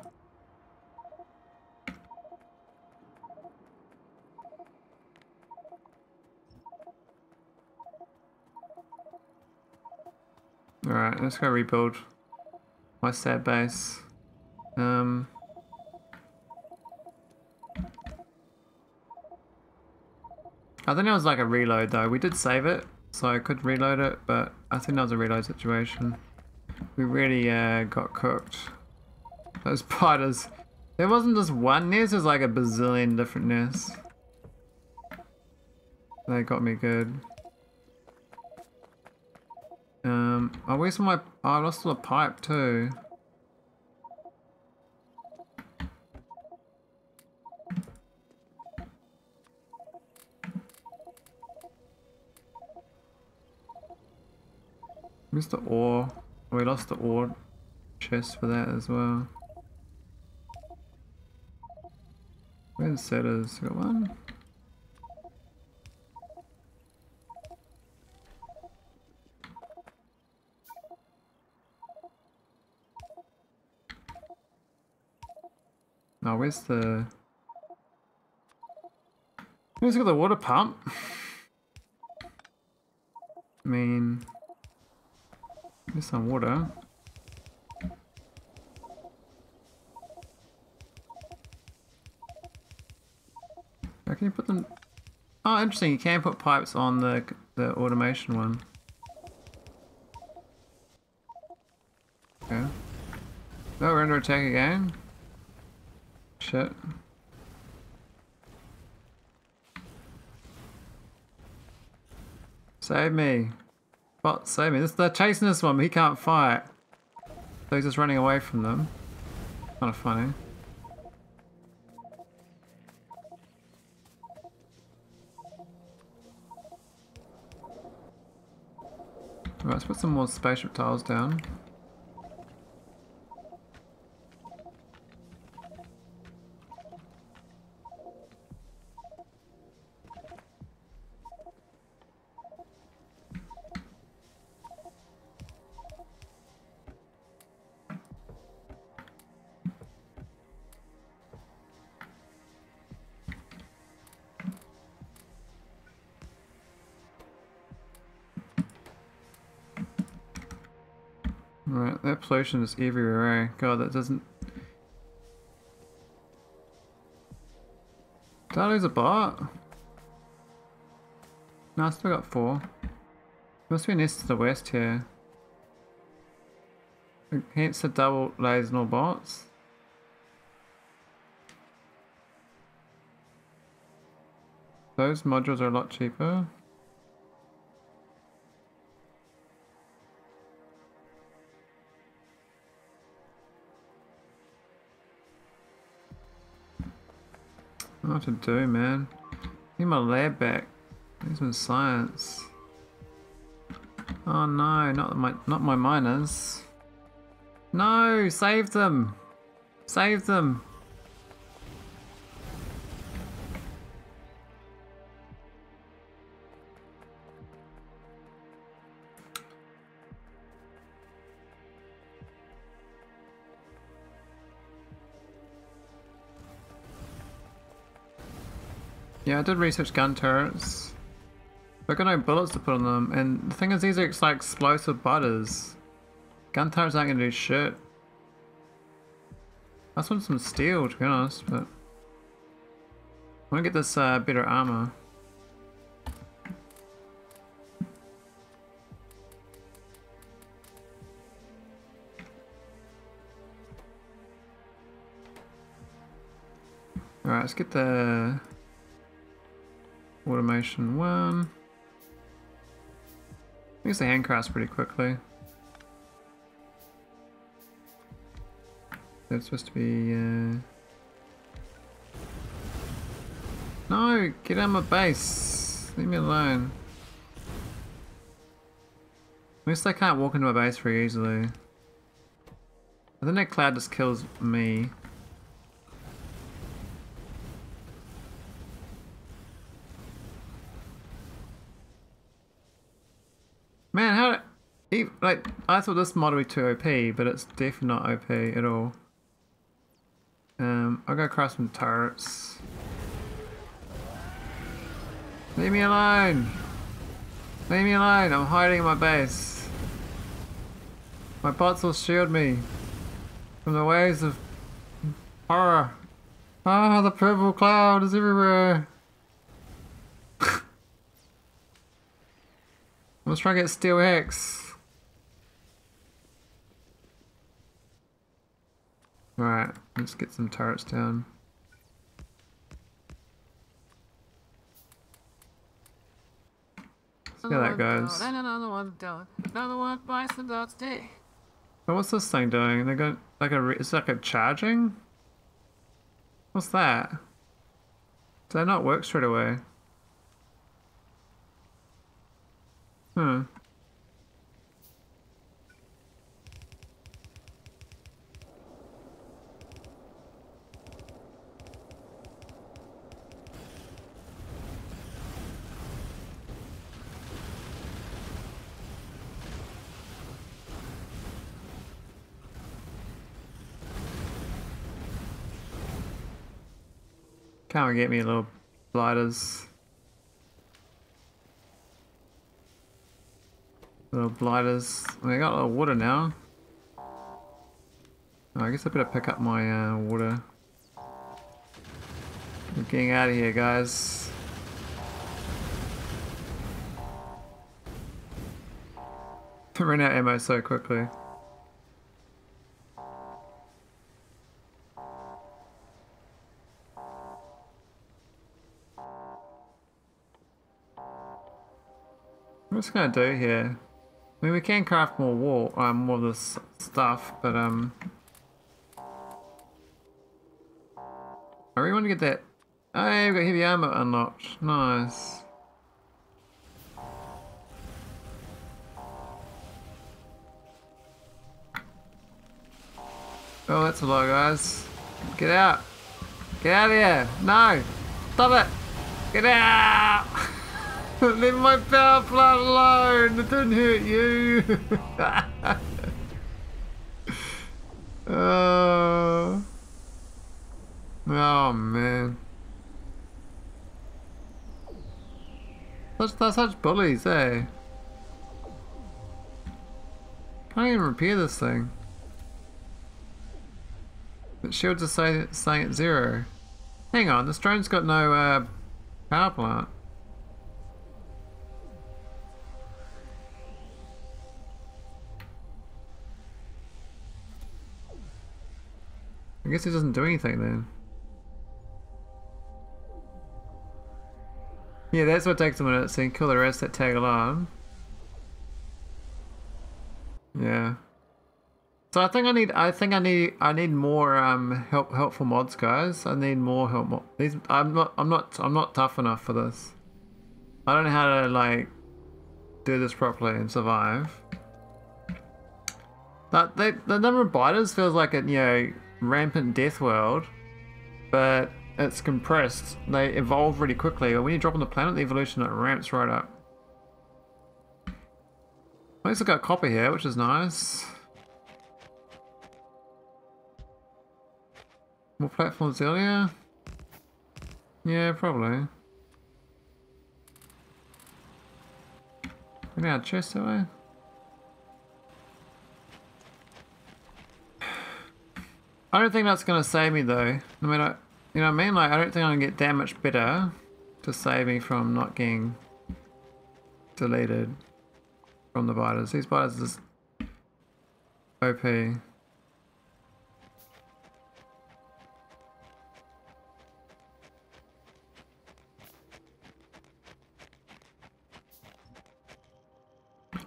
Alright, let's go rebuild my sad base. I think that was like a reload though. We did save it, so I could reload it, but I think that was a reload situation. We really got cooked. Those biters. There wasn't just one nest, there's like a bazillion different nests. They got me good. I wasted my... Oh, I lost all the pipe too. Where's the ore? We lost the ore chest for that as well. Where's the setters? Got one? No, where's the... Where's got the water pump? I mean... There's some water. Where can you put them? Oh, interesting. You can put pipes on the automation one. Okay. Oh, we're under attack again. Shit. Save me. But save me. They're chasing this one, but he can't fight. So he's just running away from them. Kind of funny. Alright, let's put some more spaceship tiles down. that pollution is everywhere, eh? God, that doesn't... Did I lose a bot? No, I still got 4. Must be next to the west here. Hence the double lays and all bots. Those modules are a lot cheaper. What to do, man? I need my lab back. I need some science. Oh no, not my miners. No, save them! Save them! Yeah, I did research gun turrets. We've got no bullets to put on them, and the thing is, these are like explosive butters. Gun turrets aren't gonna do shit. I just want some steel, to be honest, but I wanna get this better armor. Alright, let's get the automation 1. I use the handcrafts pretty quickly. That's supposed to be. No! Get out of my base! Leave me alone. At least I can't walk into my base very easily. I think that cloud just kills me. Man, how do, like, I thought this mod would be too OP, but it's definitely not OP at all. I'll go craft some turrets. Leave me alone! Leave me alone! I'm hiding in my base. My bots will shield me from the waves of horror. Ah, the purple cloud is everywhere! Let's try and get steel axe. Alright, let's get some turrets down. Let's see how that goes. Another one down. Another one buys the dots day. Oh, what's this thing doing? They're going like a it's like a charging? What's that? Does that not work straight away? Hmm. Come and get me, little blighters. Little blighters. I mean, I got a little water now. Oh, I guess I better pick up my water. We're getting out of here, guys. I ran out of ammo so quickly. What's gonna do here? I mean, we can craft more wall, more of this stuff, but I really want to get that. Oh, yeah, we've got heavy armor unlocked. Nice. Oh, that's a lot, guys. Get out! Get out of here! No! Stop it! Get out! Leave my power plant alone! It didn't hurt you! Oh man. They're such bullies, eh? I can repair this thing. It shields the site at zero. Hang on, this drone's got no power plant. I guess it doesn't do anything then. Yeah, that's what takes a minute, so you can kill the rest that tag along. Yeah. So I think I need more helpful mods, guys. I need more help mods. These I'm not tough enough for this. I don't know how to like do this properly and survive. But the number of biters feels like a, you know, rampant death world, but it's compressed. They evolve really quickly, but when you drop on the planet, the evolution, it ramps right up. At least I got copper here, which is nice. More platforms earlier? Yeah, probably. Look at our chest that way. I don't think that's gonna save me though. I mean, you know what I mean? Like, I don't think I'm gonna get that much better to save me from not getting deleted from the biters. These biters are just OP.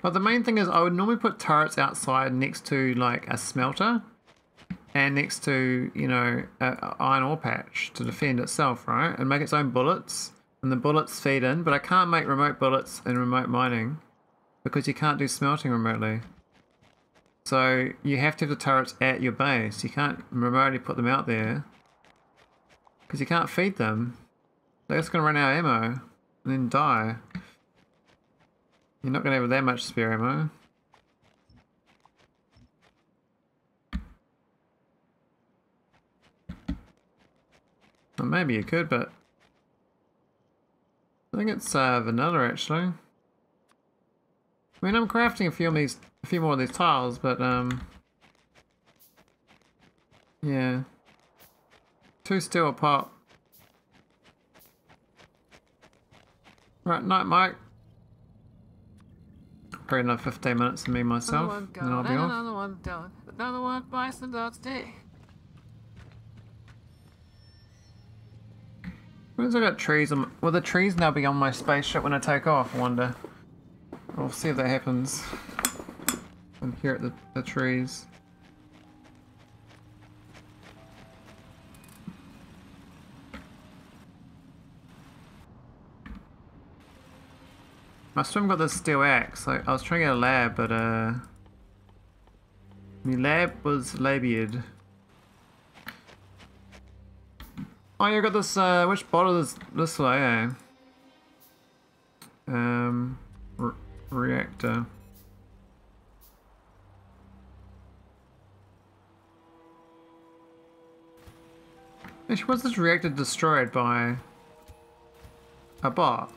But the main thing is, I would normally put turrets outside next to like a smelter. And next to, you know, an iron ore patch to defend itself, right? And make its own bullets, and the bullets feed in, but I can't make remote bullets in remote mining because you can't do smelting remotely. So you have to have the turrets at your base. You can't remotely put them out there because you can't feed them. They're just going to run out of ammo and then die. You're not going to have that much spare ammo. Well, maybe you could, but I think it's vanilla actually. I mean, I'm crafting a few more of these tiles, but yeah, 2 steel a pop. Right, night, Mike. Probably another 15 minutes for me myself, and I'll be off. Another one done. Another one bites the dog's day. As I got trees on, will the trees now be on my spaceship when I take off? I wonder. We'll see if that happens. I'm here at the trees. I still haven't got this steel axe. I was trying to get a lab, but my lab was labiated. Oh, you got this, which bottle is this way, eh? Reactor. Actually, was this reactor destroyed by a bot?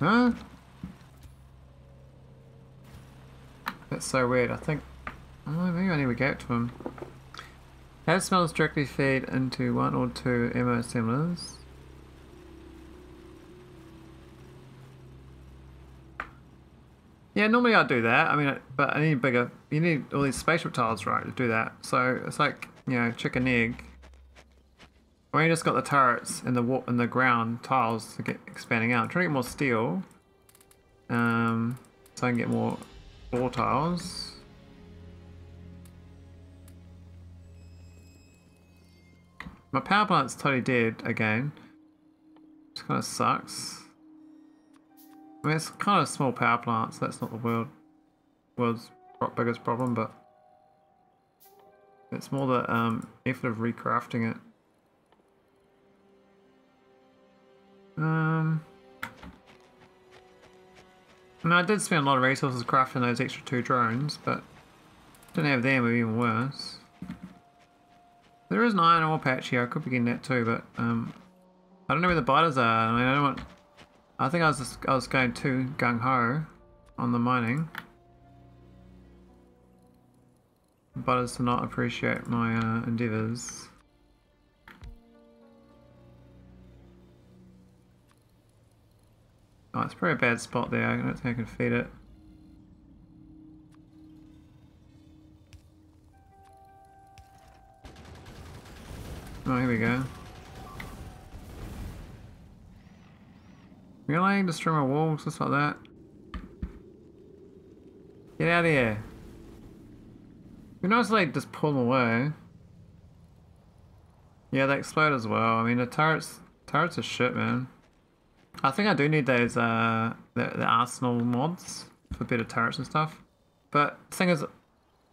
Huh? That's so weird, I think. Oh, maybe I need to get to him. Add smells directly feed into 1 or 2 ammo assemblers. Yeah, normally I do that. I mean, but I need bigger. You need all these spaceship tiles, right, to do that. So it's like, you know, chicken egg. I only just got the turrets and the ground tiles to get expanding out. I'm trying to get more steel, so I can get more floor tiles. My power plant's totally dead again, which kind of sucks. I mean, it's kind of a small power plant, so that's not the world's biggest problem, but it's more the effort of recrafting it. I mean, I did spend a lot of resources crafting those extra 2 drones, but didn't have them, it would be even worse. There is an iron ore patch here, I could be getting that too, but I don't know where the biters are. I mean, I don't want... I think I was going too gung-ho on the mining. butters to not appreciate my endeavors. Oh, it's probably a bad spot there. I don't think I can feed it. Oh, here we go. Really? Destroy my walls just like that? Get out of here. You know, it's like just pull them away. Yeah, they explode as well. I mean, the turrets are shit, man. I think I do need those the arsenal mods for better turrets and stuff. But the thing is,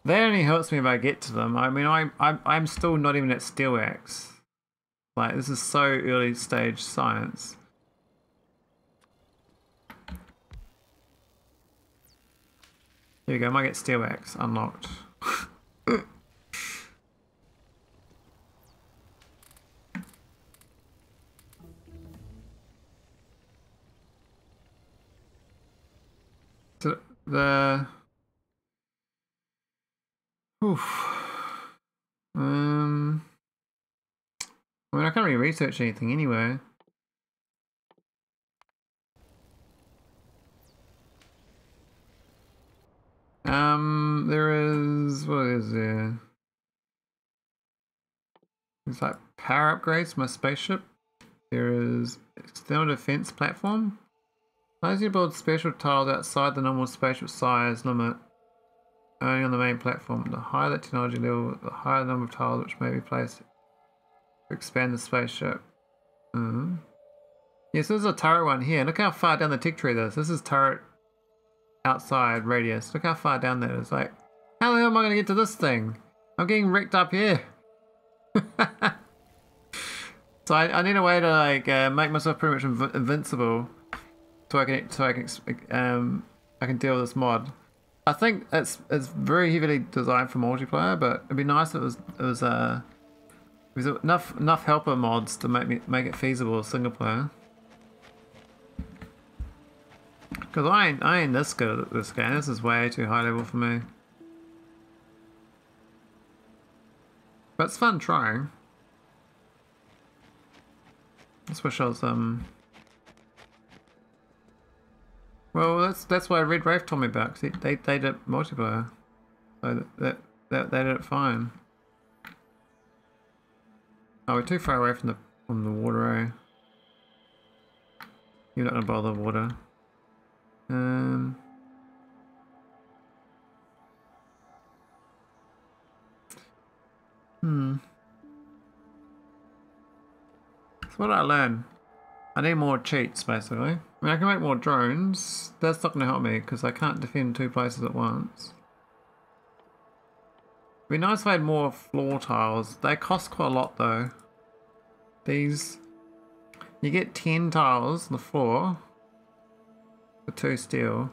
that only helps me if I get to them. I mean, I'm still not even at steel axe. Like, this is so early stage science. Here we go, I might get steel axe unlocked. So the... Oof. I mean, I can't really research anything anyway. There is... What is there? It's like power upgrades for my spaceship. There is external defense platform. Allows you to build special tiles outside the normal spaceship size limit. Only on the main platform. The higher the technology level, the higher the number of tiles which may be placed to expand the spaceship. Mm-hmm. Yes, this is a turret one here. Look how far down the tech tree this is. This is turret outside radius. Look how far down that is. Like, how the hell am I going to get to this thing? I'm getting wrecked up here. So I need a way to like make myself pretty much invincible, so I can deal with this mod. I think it's very heavily designed for multiplayer, but it'd be nice if it was enough helper mods to make it feasible single player. Because I ain't this good at this game. This is way too high level for me. But it's fun trying. I just wish I was Well, that's why Red Wraith told me about, because they did it multiplayer, so they did it fine. Oh, we're too far away from the water, eh? You're not gonna bother water. So what did I learn? I need more cheats, basically. I mean, I can make more drones. That's not going to help me, because I can't defend two places at once. It'd be nice if I had more floor tiles. They cost quite a lot, though. These... You get 10 tiles on the floor for 2 steel.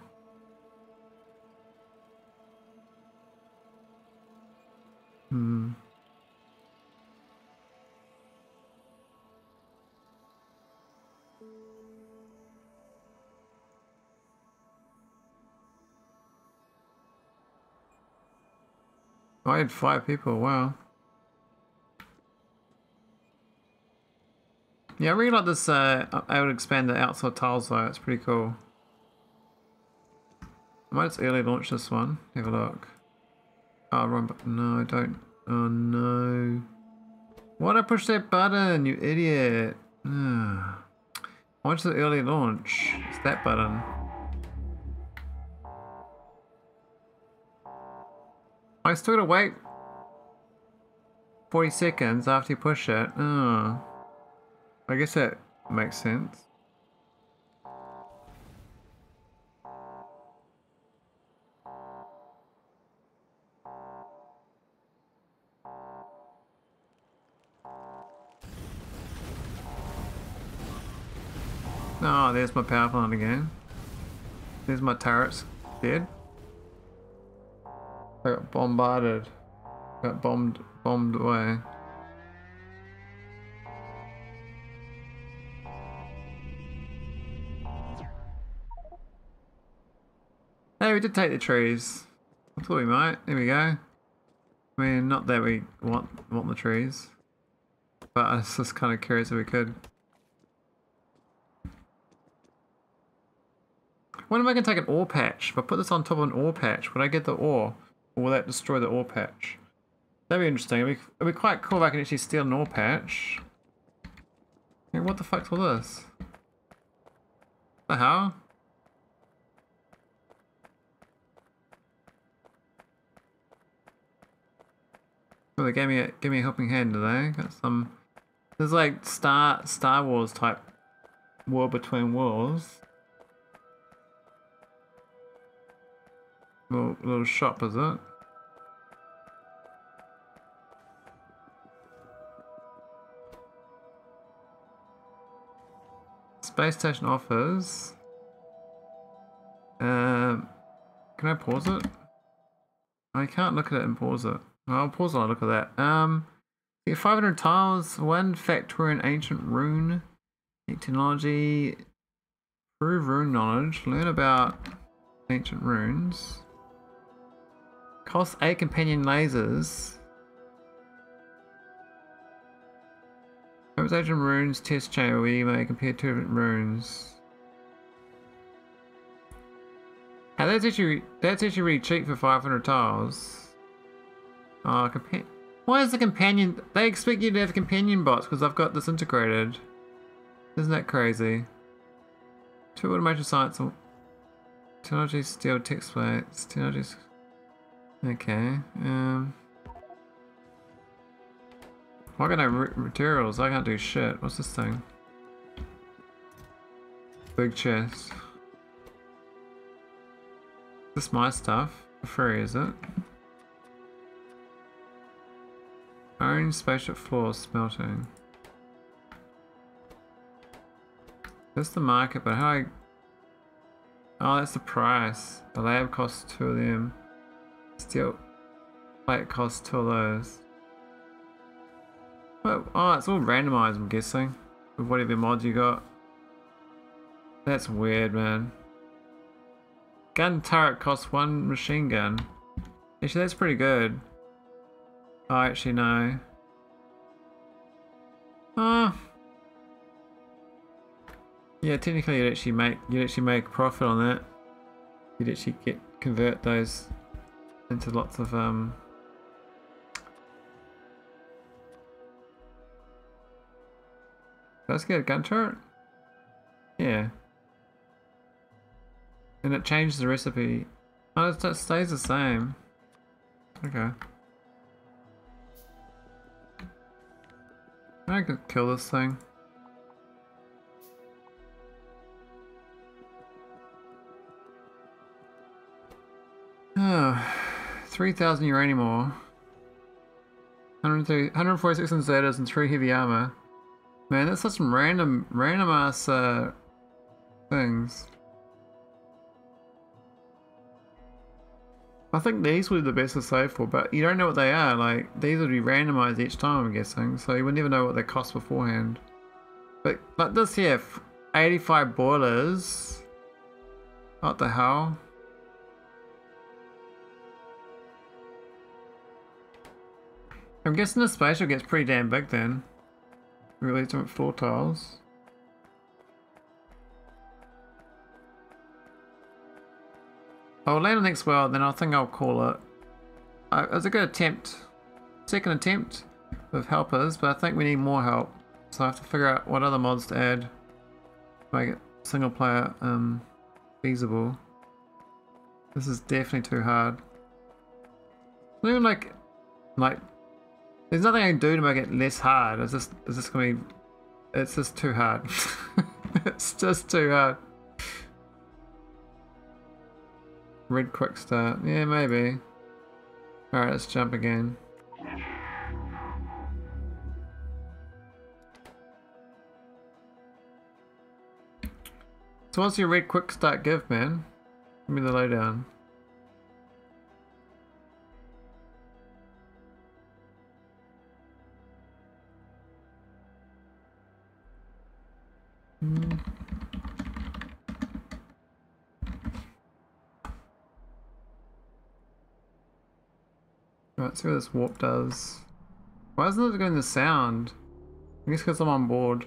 I had 5 people, wow. Yeah, I really like this, I would expand the outside tiles though, it's pretty cool. I might just early launch this one, have a look. Oh, wrong button, no, don't. Oh no. Why'd I push that button, you idiot? I want the early launch, it's that button. I still gotta wait 40 seconds after you push it. Oh. I guess that makes sense. Oh, there's my power plant again. There's my turrets dead. I got bombarded. Got bombed away. Hey, we did take the trees. I thought we might. There we go. I mean, not that we want the trees, but I was just kind of curious if we could. When am I going to take an ore patch? If I put this on top of an ore patch, would I get the ore? Or will that destroy the ore patch? That'd be interesting. It'd be quite cool if I can actually steal an ore patch. Hey, what the fuck's all this? The hell? Well, they gave me a helping hand today. Got some. There's like Star Wars type war between worlds. Little shop, is it? Space station offers. Can I pause it? I can't look at it and pause it. I'll pause it and look at that. Get 500 tiles, one factory in ancient rune, technology, improve rune knowledge, learn about ancient runes. Cost 8 companion lasers. Ancient runes test chamber where you may compare two different runes. Hey, that's actually really cheap for 500 tiles. Oh, why is the companion? They expect you to have companion bots because I've got this integrated. Isn't that crazy? Two automation sites. Technology steel text plates. Technology. Okay. Why can't I materials? I can't do shit. What's this thing? Big chest. Is this my stuff? For free, is it? Own spaceship floor smelting. That's the market, but how do I... Oh, that's the price. The lab costs 2 of them. Steel plate costs 2 of those. Oh, it's all randomized, I'm guessing, with whatever mod you got. That's weird, man. Gun turret costs 1 machine gun. Actually, that's pretty good. Oh, actually, no. Yeah, technically, you'd actually make profit on that. You'd actually convert those into lots of Let's get a gun turret. Yeah. And it changes the recipe. Oh, it stays the same. Okay. I could kill this thing. Oh, 3,000 uranium ore. 146 inserters and 3 heavy armor. Man, that's such some random ass things. I think these would be the best to save for, but you don't know what they are. Like, these would be randomized each time, I'm guessing, so you would never know what they cost beforehand. But like this here, 85 boilers. What the hell? I'm guessing the spatial gets pretty damn big then. Really different floor tiles. I'll land on the next world, then I think I'll call it. It was a good attempt. Second attempt with helpers, but I think we need more help. So I have to figure out what other mods to add to make it single player feasible. This is definitely too hard. Even like there's nothing I can do to make it less hard. It's just gonna be, it's just too hard. It's just too hard. Red quick start. Yeah, maybe. Alright, let's jump again. So what's your red quick start give, man? Give me the lowdown. Let's see what this warp does. Why isn't it going to sound? I guess because I'm on board.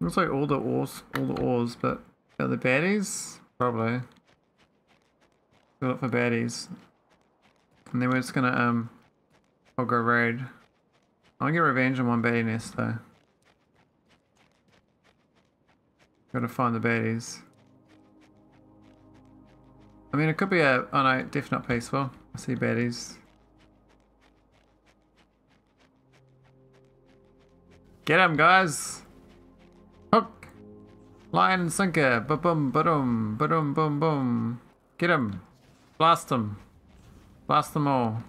Looks like all the ores, but are the baddies? Probably. We'll look for baddies. And then we're just gonna I'll go raid. I wanna get revenge on one baddie nest though. Gotta find the baddies. I mean it could be a oh no, definitely not peaceful. I see baddies. Get 'em guys! Hook! Line and sinker! Ba-boom, ba-doom, ba-doom, boom, boom! Get him! Blast him! Blast them all!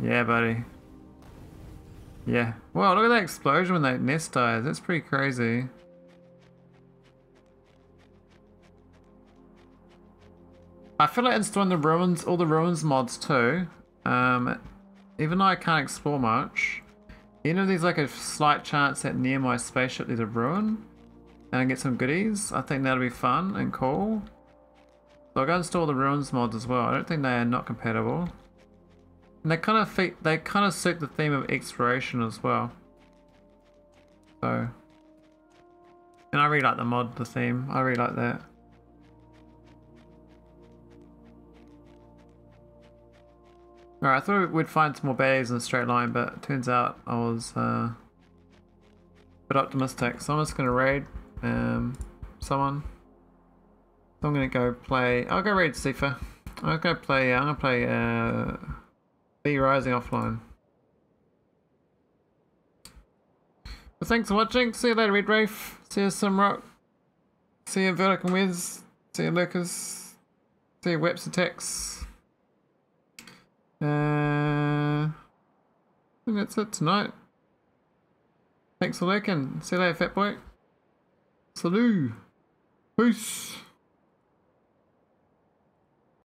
Yeah, buddy. Yeah. Wow, look at that explosion when that nest dies. That's pretty crazy. I feel like installing the ruins, all the ruins mods too. Even though I can't explore much. Even if there's like a slight chance that near my spaceship there's a ruin and I get some goodies, I think that'll be fun and cool. So I'll go install the ruins mods as well. I don't think they are not compatible. And they kind of fit, they kind of suit the theme of exploration as well. So, and I really like the mod, the theme. I really like that. Alright, I thought we'd find some more baddies in a straight line, but it turns out I was a bit optimistic. So I'm just going to raid someone. So I'm going to go play... I'll go raid Sifa. I'll go play... I'm going to play V Rising offline. But thanks for watching. See you later, Red Rafe. See you, Simrock. See you, Vertical Wiz. See you, Lucas. See you, Webster Tex. I think that's it tonight. Thanks for lurking. See you later, fat boy. Salut. Peace.